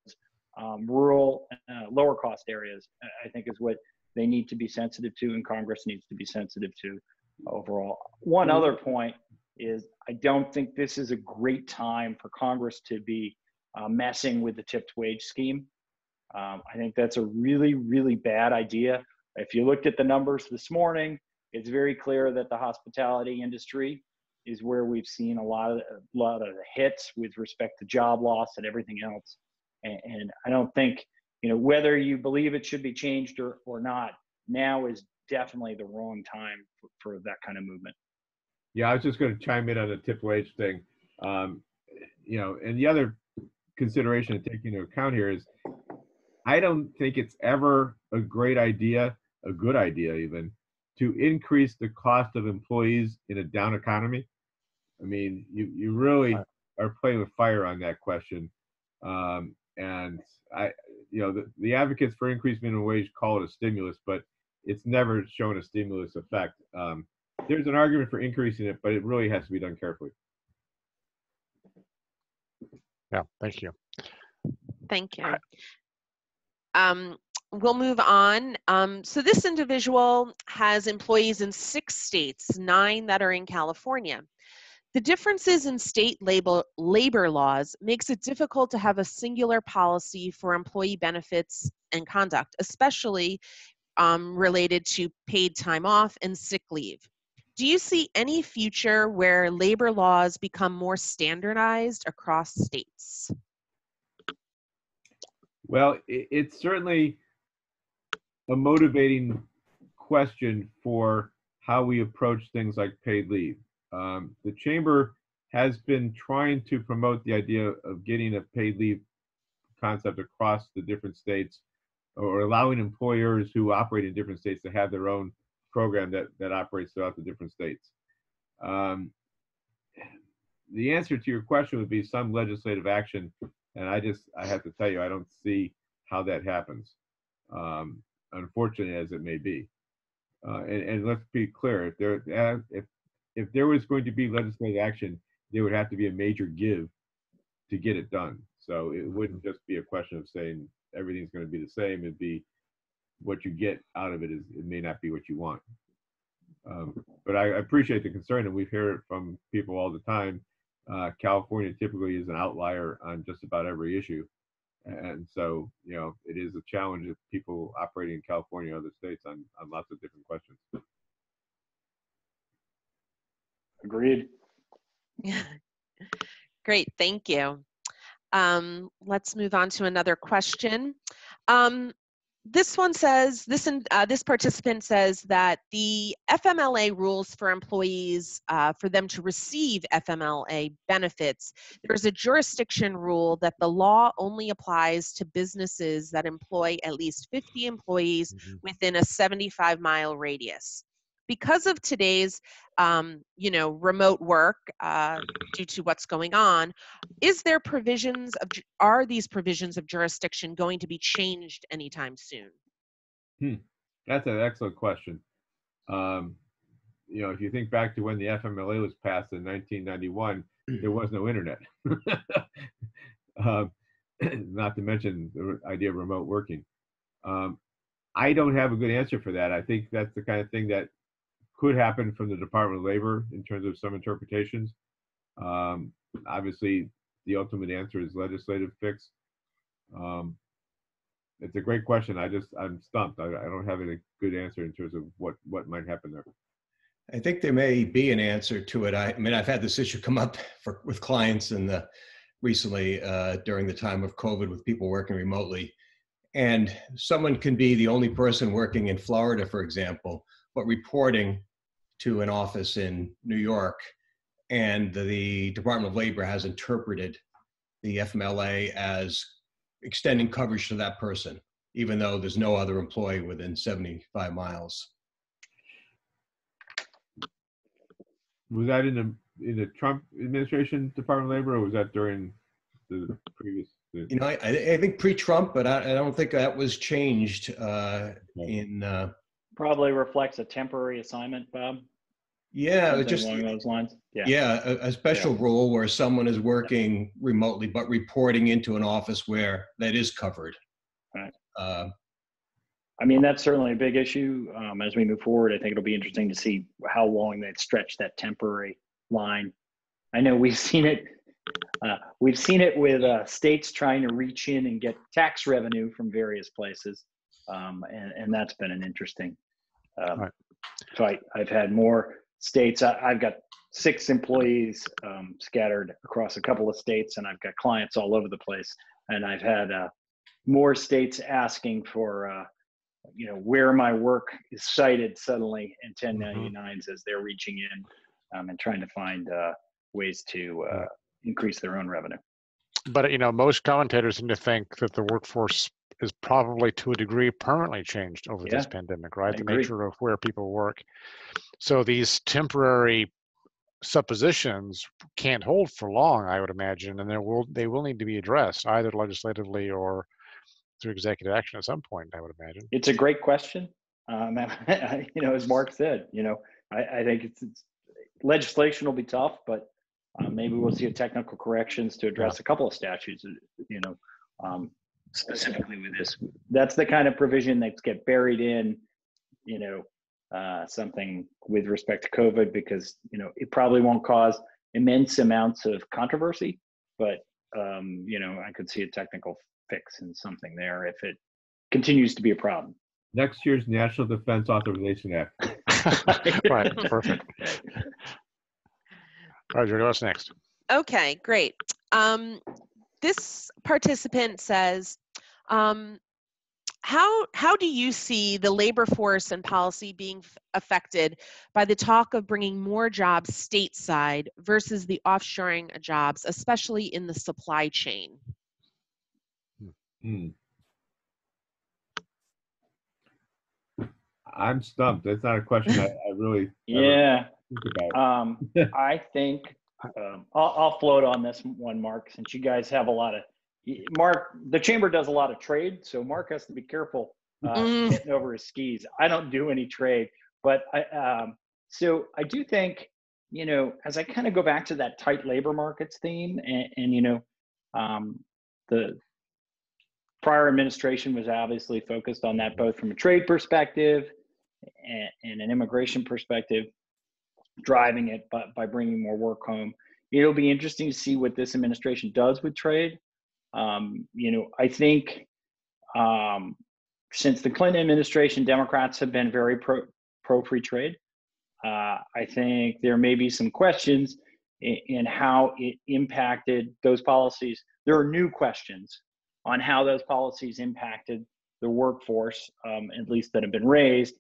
rural lower cost areas, I think is what they need to be sensitive to, and Congress needs to be sensitive to overall. One other point is I don't think this is a great time for Congress to be messing with the tipped wage scheme. I think that's a really, really bad idea. If you looked at the numbers this morning, it's very clear that the hospitality industry is where we've seen a lot of the hits with respect to job loss and everything else. And I don't think, you know, whether you believe it should be changed or not, now is definitely the wrong time for that kind of movement. Yeah, I was just going to chime in on the tipped wage thing. You know, and the other consideration to take into account here is I don't think it's ever a great idea, a good idea even, to increase the cost of employees in a down economy. I mean, you really are playing with fire on that question. And I, you know, the advocates for increased minimum wage call it a stimulus, but it's never shown a stimulus effect. There's an argument for increasing it, but it really has to be done carefully. Yeah, thank you. Thank you. All right. We'll move on. So this individual has employees in 6 states, 9 that are in California. The differences in state labor laws makes it difficult to have a singular policy for employee benefits and conduct, especially related to paid time off and sick leave. Do you see any future where labor laws become more standardized across states? Well, it's certainly a motivating question for how we approach things like paid leave. The Chamber has been trying to promote the idea of getting a paid leave concept across the different states, or allowing employers who operate in different states to have their own program that operates throughout the different states. The answer to your question would be some legislative action, and I have to tell you, I don't see how that happens, unfortunate as it may be. And let's be clear, if there was going to be legislative action, there would have to be a major give to get it done. So it wouldn't just be a question of saying everything's going to be the same. It'd be what you get out of it is, it may not be what you want. But I appreciate the concern, and we've heard it from people all the time. California typically is an outlier on just about every issue. And so, you know, it is a challenge of people operating in California and other states on lots of different questions. Agreed. Yeah. Great, thank you. Let's move on to another question. This one says, this participant says that the FMLA rules for employees, for them to receive FMLA benefits, there's a jurisdiction rule that the law only applies to businesses that employ at least 50 employees within a 75-mile radius. Because of today's, you know, remote work due to what's going on, are these provisions of jurisdiction going to be changed anytime soon? That's an excellent question. You know, if you think back to when the FMLA was passed in 1991, there was no internet. Not to mention the idea of remote working. I don't have a good answer for that. I think that's the kind of thing that could happen from the Department of Labor in terms of some interpretations. Obviously, the ultimate answer is legislative fix. It's a great question. I'm stumped. I don't have a good answer in terms of what might happen there. I think there may be an answer to it. I mean, I've had this issue come up with clients recently during the time of COVID with people working remotely. And someone can be the only person working in Florida, for example, but reporting to an office in New York, and the Department of Labor has interpreted the FMLA as extending coverage to that person, even though there's no other employee within 75 miles. Was that in the Trump administration Department of Labor, or was that during the previous? You know, I think pre-Trump, but I don't think that was changed in... Probably reflects a temporary assignment, Bob. Yeah, something just along those lines. Yeah, a special rule where someone is working remotely but reporting into an office where that is covered. Right. I mean, that's certainly a big issue as we move forward. I think it'll be interesting to see how long they stretch that temporary line. I know we've seen it. We've seen it with states trying to reach in and get tax revenue from various places, and that's been an interesting. Fight. I've had more states. I've got 6 employees scattered across a couple of states, and I've got clients all over the place. And I've had more states asking for, you know, where my work is cited suddenly in 1099s as they're reaching in and trying to find ways to increase their own revenue. But, you know, most commentators seem to think that the workforce is probably to a degree permanently changed over this pandemic, right? The nature of where people work. So these temporary suppositions can't hold for long, I would imagine, and they will need to be addressed either legislatively or through executive action at some point, I would imagine. It's a great question. You know, as Mark said, you know, I think it's legislation will be tough, but maybe we'll see technical corrections to address a couple of statutes, you know, specifically with this. That's the kind of provision that get buried in, you know, something with respect to COVID, because, you know, it probably won't cause immense amounts of controversy, but, you know, I could see a technical fix in something there if it continues to be a problem. Next year's National Defense Authorization Act. Right, perfect. All right, Judy, what's next? Okay, great. This participant says, how do you see the labor force and policy being affected by the talk of bringing more jobs stateside versus the offshoring of jobs, especially in the supply chain? Hmm. I'm stumped. That's not a question I really think about. I think I'll float on this one, Mark, since you guys have a lot of, Mark, the chamber does a lot of trade, so Mark has to be careful getting over his skis. I don't do any trade, but so I do think, you know, as I kind of go back to that tight labor markets theme, and you know, the prior administration was obviously focused on that, both from a trade perspective and an immigration perspective, driving it by bringing more work home. It'll be interesting to see what this administration does with trade. You know, I think since the Clinton administration, Democrats have been very pro free trade. I think there may be some questions in how it impacted those policies. There are new questions on how those policies impacted the workforce, at least that have been raised,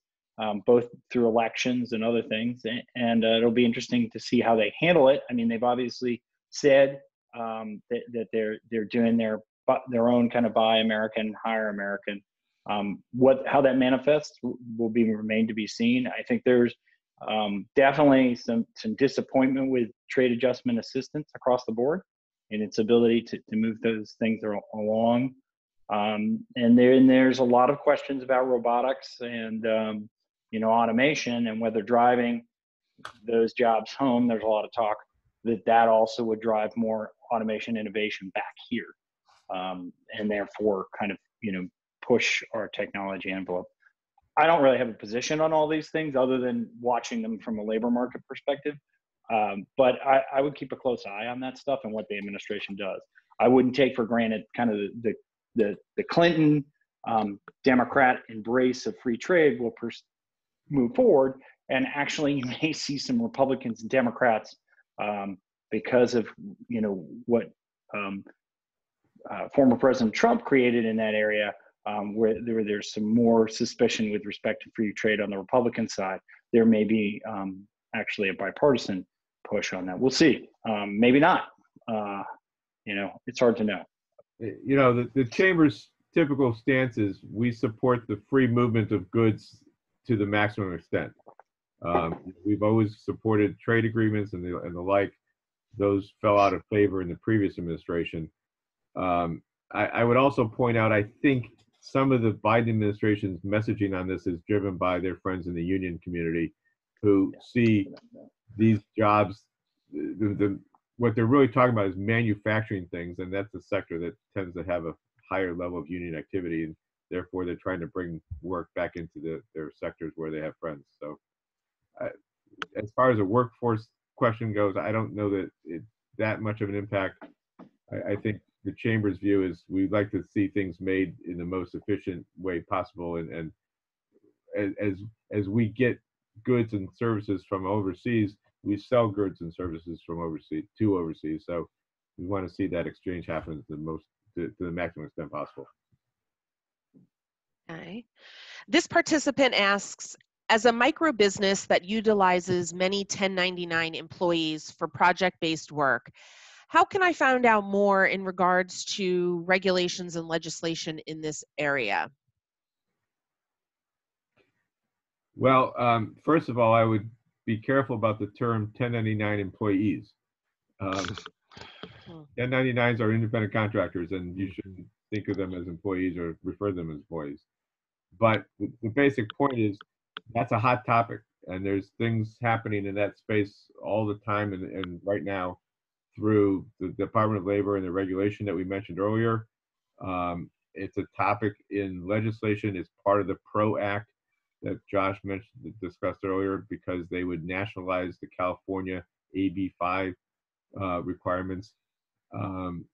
both through elections and other things. And it'll be interesting to see how they handle it. I mean, they've obviously said that they're doing their own kind of buy American, hire American. How that manifests will remain to be seen. I think there's definitely some disappointment with trade adjustment assistance across the board and its ability to move those things along. And there's a lot of questions about robotics and you know, automation and whether driving those jobs home. There's a lot of talk that also would drive more automation innovation back here, and therefore kind of, you know, push our technology envelope. I don't really have a position on all these things other than watching them from a labor market perspective, but I would keep a close eye on that stuff and what the administration does. I wouldn't take for granted kind of the Clinton Democrat embrace of free trade will move forward, and actually you may see some Republicans and Democrats because of, you know, what former President Trump created in that area, where there's some more suspicion with respect to free trade on the Republican side. There may be actually a bipartisan push on that. We'll see. Maybe not. You know, it's hard to know. You know, the chamber's typical stance is we support the free movement of goods to the maximum extent. We've always supported trade agreements and the like. Those fell out of favor in the previous administration. I would also point out, I think some of the Biden administration's messaging on this is driven by their friends in the union community who see these jobs, what they're really talking about is manufacturing things, and that's a sector that tends to have a higher level of union activity, and therefore they're trying to bring work back into their sectors where they have friends. So as far as a workforce question goes, I don't know that it's that much of an impact. I think the Chamber's view is we'd like to see things made in the most efficient way possible, and as we get goods and services from overseas, we sell goods and services from overseas to overseas. So we want to see that exchange happen to the maximum extent possible. Okay. This participant asks, as a micro business that utilizes many 1099 employees for project-based work, how can I find out more in regards to regulations and legislation in this area? Well, first of all, I would be careful about the term 1099 employees. 1099s are independent contractors, and you shouldn't think of them as employees or refer to them as employees. But the basic point is that's a hot topic, and there's things happening in that space all the time, and right now through the Department of Labor and the regulation that we mentioned earlier. It's a topic in legislation. It's part of the PRO Act that Josh mentioned, discussed earlier, because they would nationalize the California AB5 requirements.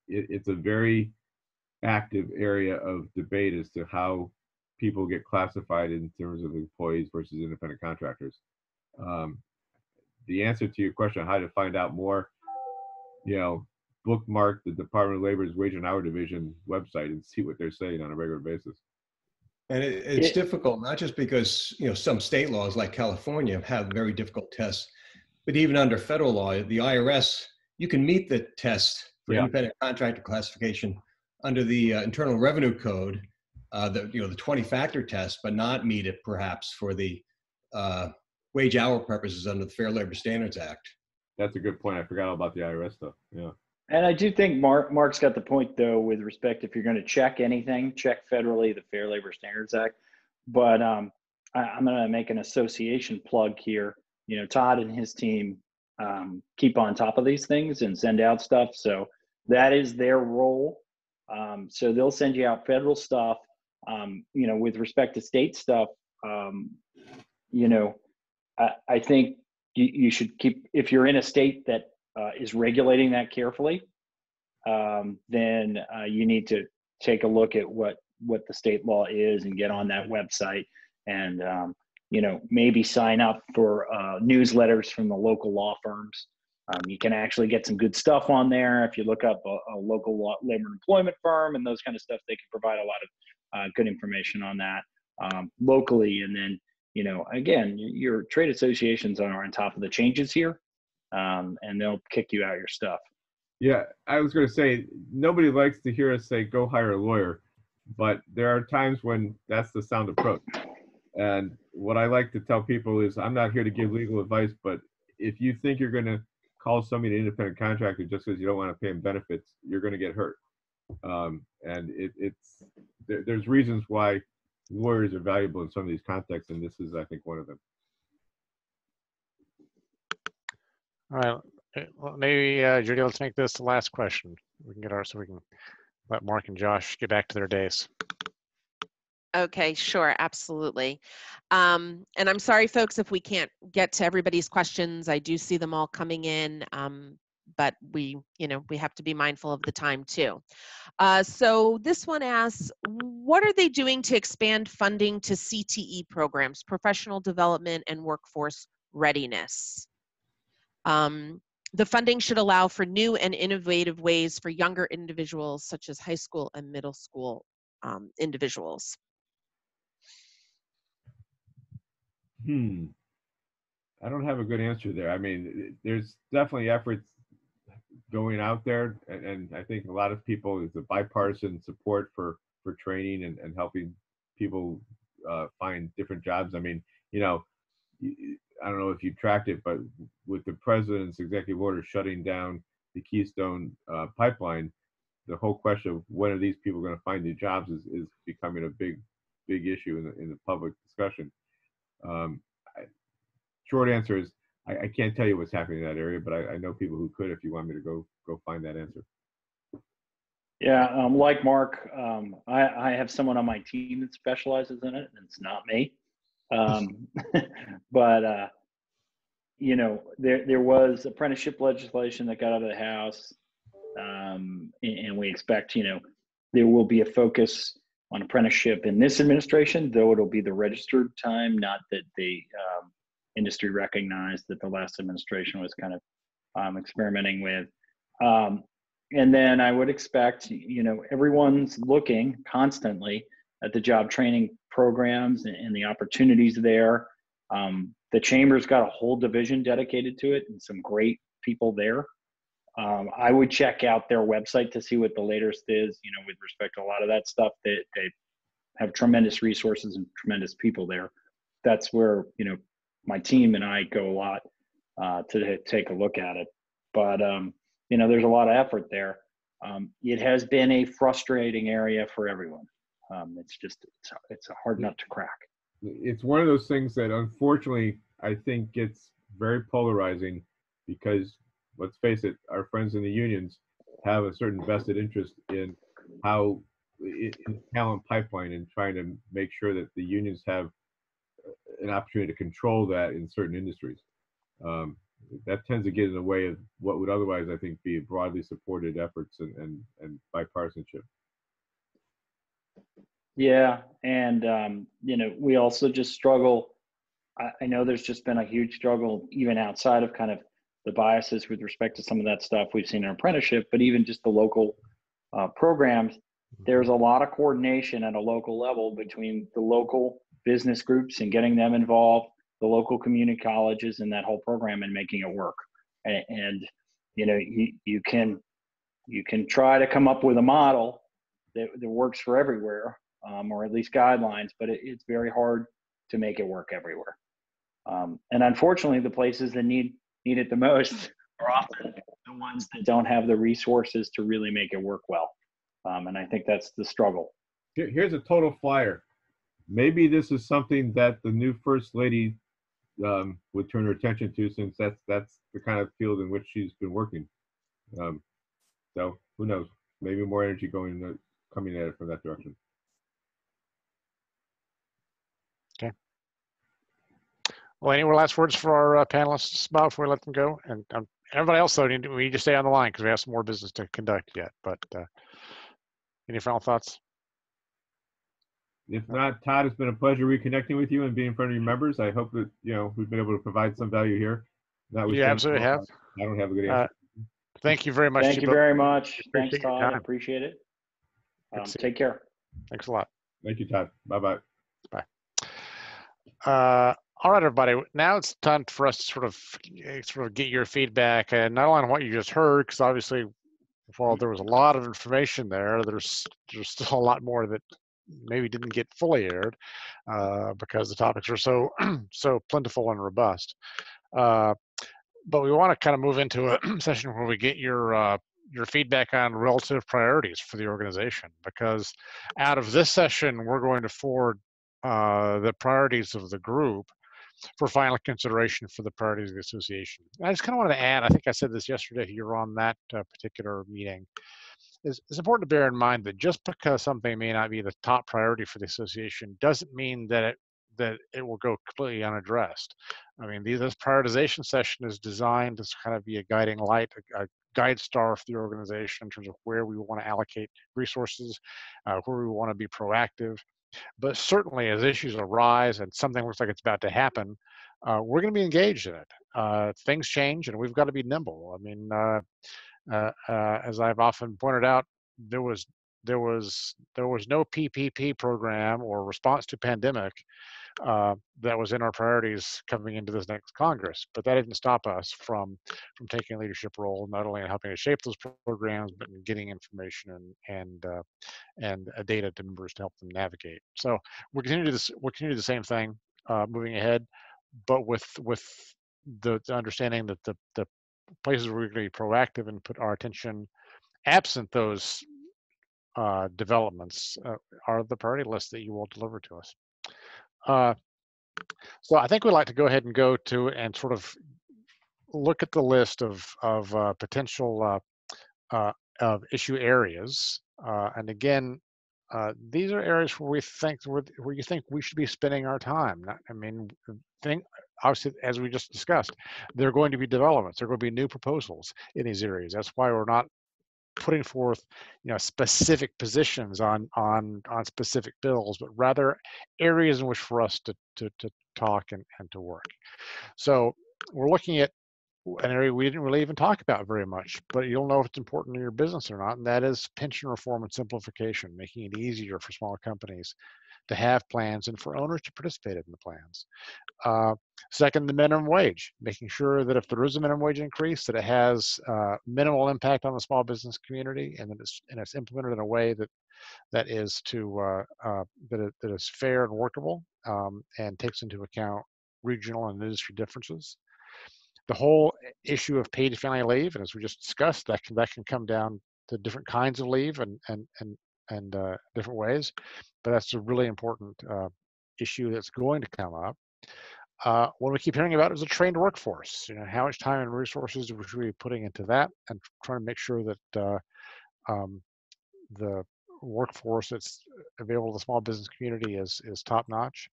It's a very active area of debate as to how people get classified in terms of employees versus independent contractors. The answer to your question on how to find out more, you know, bookmark the Department of Labor's Wage and Hour Division website and see what they're saying on a regular basis. And it's difficult, not just because, you know, some state laws like California have very difficult tests, but even under federal law, the IRS, you can meet the test for independent contractor classification under the Internal Revenue Code, the 20-factor test, but not meet it perhaps for the wage hour purposes under the Fair Labor Standards Act. That's a good point. I forgot all about the IRS stuff. Yeah. And I do think Mark's got the point, though, with respect, if you're going to check anything, check federally the Fair Labor Standards Act. But I'm going to make an association plug here. You know, Todd and his team keep on top of these things and send out stuff. So that is their role. So they'll send you out federal stuff. You know, with respect to state stuff, you know, I think you should keep, if you're in a state that is regulating that carefully, then you need to take a look at what the state law is and get on that website and, you know, maybe sign up for newsletters from the local law firms. You can actually get some good stuff on there. If you look up a local law, labor and employment firm and those kind of stuff, they can provide a lot of good information on that locally. And then, you know, again, your trade associations are on top of the changes here, and they'll kick you out your stuff. Yeah, I was going to say, nobody likes to hear us say, go hire a lawyer, but there are times when that's the sound approach. And what I like to tell people is, I'm not here to give legal advice, but if you think you're going to call somebody an independent contractor just because you don't want to pay them benefits, you're going to get hurt. And there's reasons why lawyers are valuable in some of these contexts, and this is, I think, one of them. All right, well, maybe Judy will take this last question. We can get ours so we can let Mark and Josh get back to their days. Okay, sure, absolutely. And I'm sorry, folks, if we can't get to everybody's questions. I do see them all coming in, but we have to be mindful of the time too. So this one asks, what are they doing to expand funding to CTE programs, professional development and workforce readiness? The funding should allow for new and innovative ways for younger individuals, such as high school and middle school individuals. I don't have a good answer there. I mean, there's definitely efforts going out there, and I think a lot of people, there's a bipartisan support for training and helping people find different jobs. I mean, you know, I don't know if you tracked it, but with the president's executive order shutting down the Keystone pipeline, the whole question of when are these people going to find new jobs is becoming a big issue in the public discussion. short answer is I can't tell you what's happening in that area, but I know people who could. If you want me to go find that answer. Yeah, like Mark, I have someone on my team that specializes in it, and it's not me. But you know, there was apprenticeship legislation that got out of the House, and we expect, you know, there will be a focus on apprenticeship in this administration, though it'll be the registered time, not that the industry recognized that the last administration was kind of experimenting with. And then I would expect, you know, everyone's looking constantly at the job training programs and the opportunities there. The Chamber's got a whole division dedicated to it and some great people there. I would check out their website to see what the latest is, you know, with respect to a lot of that stuff. They have tremendous resources and tremendous people there. That's where, you know, my team and I go a lot to take a look at it. But, you know, there's a lot of effort there. It has been a frustrating area for everyone. It's just, it's a hard nut to crack. It's one of those things that unfortunately I think gets very polarizing because, let's face it, our friends in the unions have a certain vested interest in how in talent pipeline and trying to make sure that the unions have an opportunity to control that in certain industries. That tends to get in the way of what would otherwise, I think, be broadly supported efforts and bipartisanship. Yeah, and you know, we also just struggle. I know there's just been a huge struggle even outside of kind of the biases with respect to some of that stuff we've seen in apprenticeship, but even just the local programs. There's a lot of coordination at a local level between the local business groups and getting them involved, the local community colleges and that whole program and making it work. And you know, you can try to come up with a model that works for everywhere, or at least guidelines, but it's very hard to make it work everywhere. And unfortunately, the places that need it the most are often the ones that don't have the resources to really make it work well. And I think that's the struggle. Here's a total flyer. Maybe this is something that the new First Lady would turn her attention to, since that's the kind of field in which she's been working. So who knows? Maybe more energy coming at it from that direction. Okay. Well, any more last words for our panelists, Bob, before we let them go? And everybody else, though, we need to stay on the line because we have some more business to conduct yet. But any final thoughts? If not, Todd, it's been a pleasure reconnecting with you and being in front of your members. I hope that, you know, we've been able to provide some value here. You absolutely have. I don't have a good answer. Thank you very much. Thank you very much. Thanks, Todd. I appreciate it. Take care. Thanks a lot. Thank you, Todd. Bye-bye. Bye. All right, everybody. Now it's time for us to sort of get your feedback, and not only on what you just heard, because obviously, while there was a lot of information there, there's still a lot more that maybe didn't get fully aired because the topics are so plentiful and robust. But we want to kind of move into a session where we get your feedback on relative priorities for the organization, because out of this session, we're going to forward the priorities of the group for final consideration for the priorities of the association. And I just kind of wanted to add, I think I said this yesterday here on that particular meeting, it's important to bear in mind that just because something may not be the top priority for the association doesn't mean that it will go completely unaddressed. I mean, this prioritization session is designed to kind of be a guiding light, a guide star for the organization in terms of where we want to allocate resources, where we want to be proactive. But certainly as issues arise and something looks like it's about to happen, we're going to be engaged in it. Things change and we've got to be nimble. I mean, as I've often pointed out, there was no PPP program or response to pandemic that was in our priorities coming into this next Congress, but that didn't stop us from taking a leadership role, not only in helping to shape those programs, but in getting information and data to members to help them navigate. So we're going to do this. We're going to do the same thing moving ahead, but with the understanding that the places where we're going to be proactive and put our attention, absent those developments, are the priority list that you will deliver to us. So I think we'd like to go ahead and go to and sort of look at the list of potential of issue areas. And again, these are areas where we think where you think we should be spending our time. I mean, obviously, as we just discussed, there are going to be developments. There are going to be new proposals in these areas. That's why we're not putting forth, specific positions on specific bills, but rather areas in which for us to talk and to work. So we're looking at an area we didn't really even talk about very much, but you'll know if it's important in your business or not, and that is pension reform and simplification, making it easier for small companies to have plans and for owners to participate in the plans. Second, the minimum wage, making sure that if there is a minimum wage increase, that it has minimal impact on the small business community, and that it's implemented in a way that is fair and workable, and takes into account regional and industry differences. The whole issue of paid family leave, and as we just discussed, that can come down to different kinds of leave and different ways, but that's a really important issue that's going to come up. What we keep hearing about is a trained workforce. How much time and resources we should be putting into that, and trying to make sure that the workforce that's available to the small business community is top notch.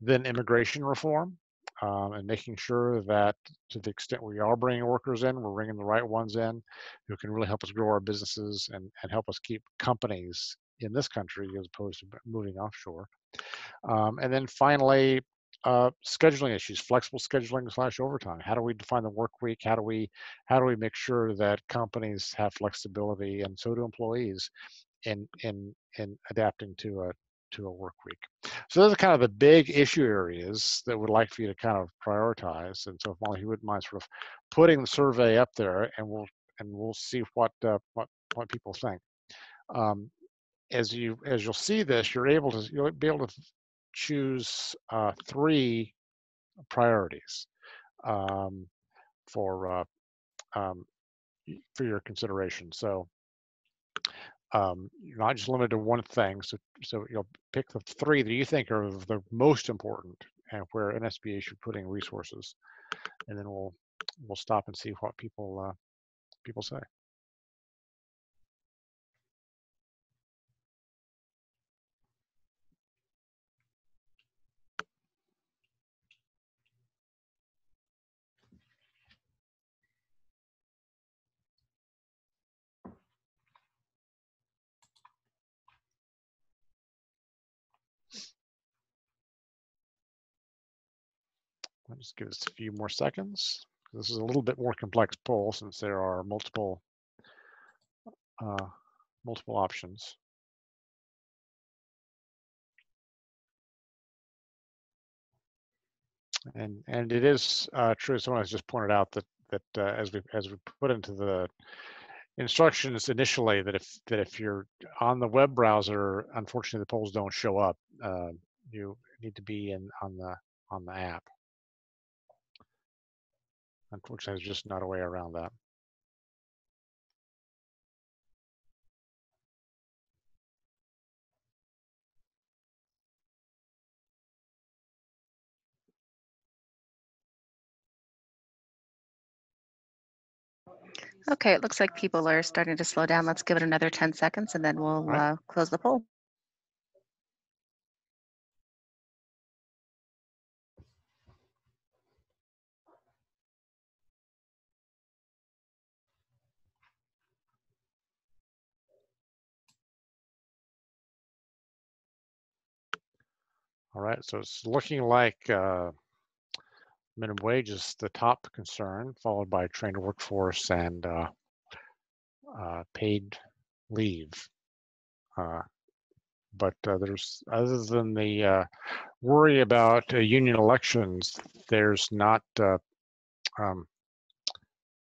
Then immigration reform. And making sure that to the extent we are bringing workers in, we're bringing the right ones in who can really help us grow our businesses and help us keep companies in this country as opposed to moving offshore. And then finally, scheduling issues, flexible scheduling / overtime. How do we define the work week? How do we make sure that companies have flexibility, and so do employees in adapting to a work week. So those are kind of the big issue areas that we'd like for you to kind of prioritize. And so if Molly, you wouldn't mind sort of putting the survey up there, and we'll see what people think. As you'll see this, you'll be able to choose three priorities for your consideration. So you're not just limited to one thing, so you'll pick the three that you think are the most important and where NSBA should be putting resources, and then we'll stop and see what people say. I'll just give us a few more seconds. This is a little bit more complex poll since there are multiple options. And it is true, someone has just pointed out that as we put into the instructions initially, that if you're on the web browser, unfortunately the polls don't show up. You need to be on the app. Unfortunately, there's just not a way around that. Okay, it looks like people are starting to slow down. Let's give it another 10 seconds and then we'll close the poll. All right, so it's looking like minimum wage is the top concern, followed by trained workforce and paid leave. But there's, other than the worry about union elections, there's not there's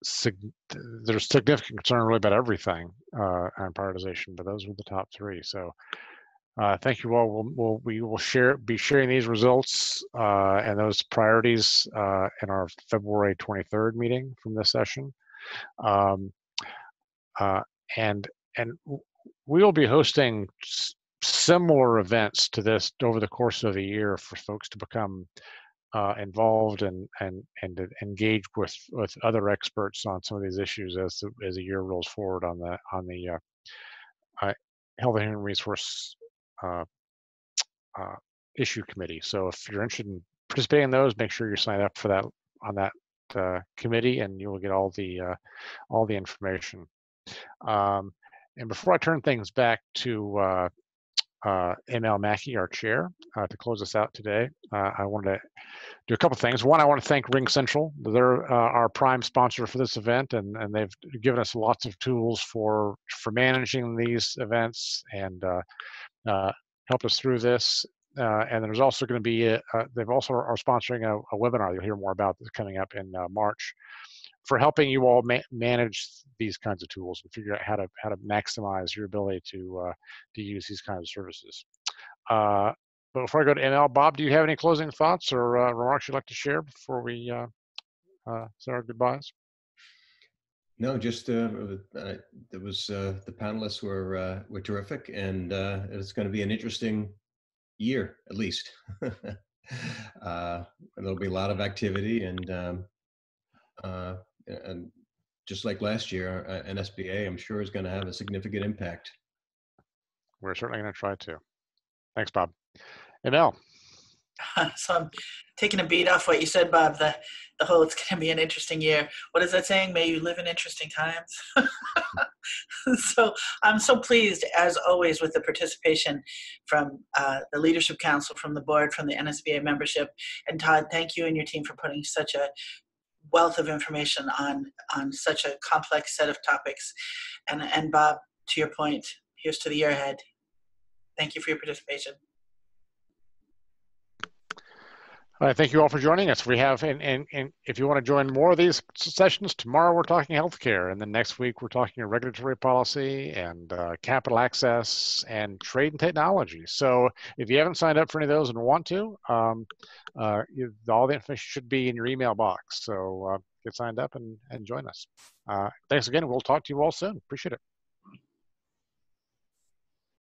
significant concern really about everything on prioritization. But those were the top three. So. Thank you all. We will be sharing these results and those priorities in our February 23rd meeting from this session, and we will be hosting similar events to this over the course of the year for folks to become involved and engaged with other experts on some of these issues as the year rolls forward on the Health and Human Resource Issue Committee. So if you're interested in participating in those, make sure you're signed up for that on that committee, and you will get all the information. And before I turn things back to ML Mackey, our chair, to close us out today, I wanted to do a couple things. One, I want to thank Ring Central. They're our prime sponsor for this event, and they've given us lots of tools for managing these events and helped us through this. And there's also going to be, they've also are sponsoring a webinar you'll hear more about that's coming up in March for helping you all manage these kinds of tools and figure out how to maximize your ability to use these kinds of services. But before I go to ML, Bob, do you have any closing thoughts or remarks you'd like to share before we say our goodbyes? No, just it was the panelists were terrific, and it's going to be an interesting year, at least. There'll be a lot of activity, and just like last year, NSBA, I'm sure, is going to have a significant impact. We're certainly going to try to. Thanks, Bob. And Al. So I'm taking a beat off what you said, Bob. The whole it's going to be an interesting year. What is that saying? May you live in interesting times. So I'm so pleased, as always, with the participation from the Leadership Council, from the board, from the NSBA membership. And Todd, thank you and your team for putting such a wealth of information on such a complex set of topics. And Bob, to your point, here's to the year ahead. Thank you for your participation. All right, thank you all for joining us. We have, and if you want to join more of these sessions, tomorrow we're talking healthcare, and then next week we're talking regulatory policy and capital access and trade and technology. So if you haven't signed up for any of those and want to, all the information should be in your email box. So get signed up and join us. Thanks again. We'll talk to you all soon. Appreciate it.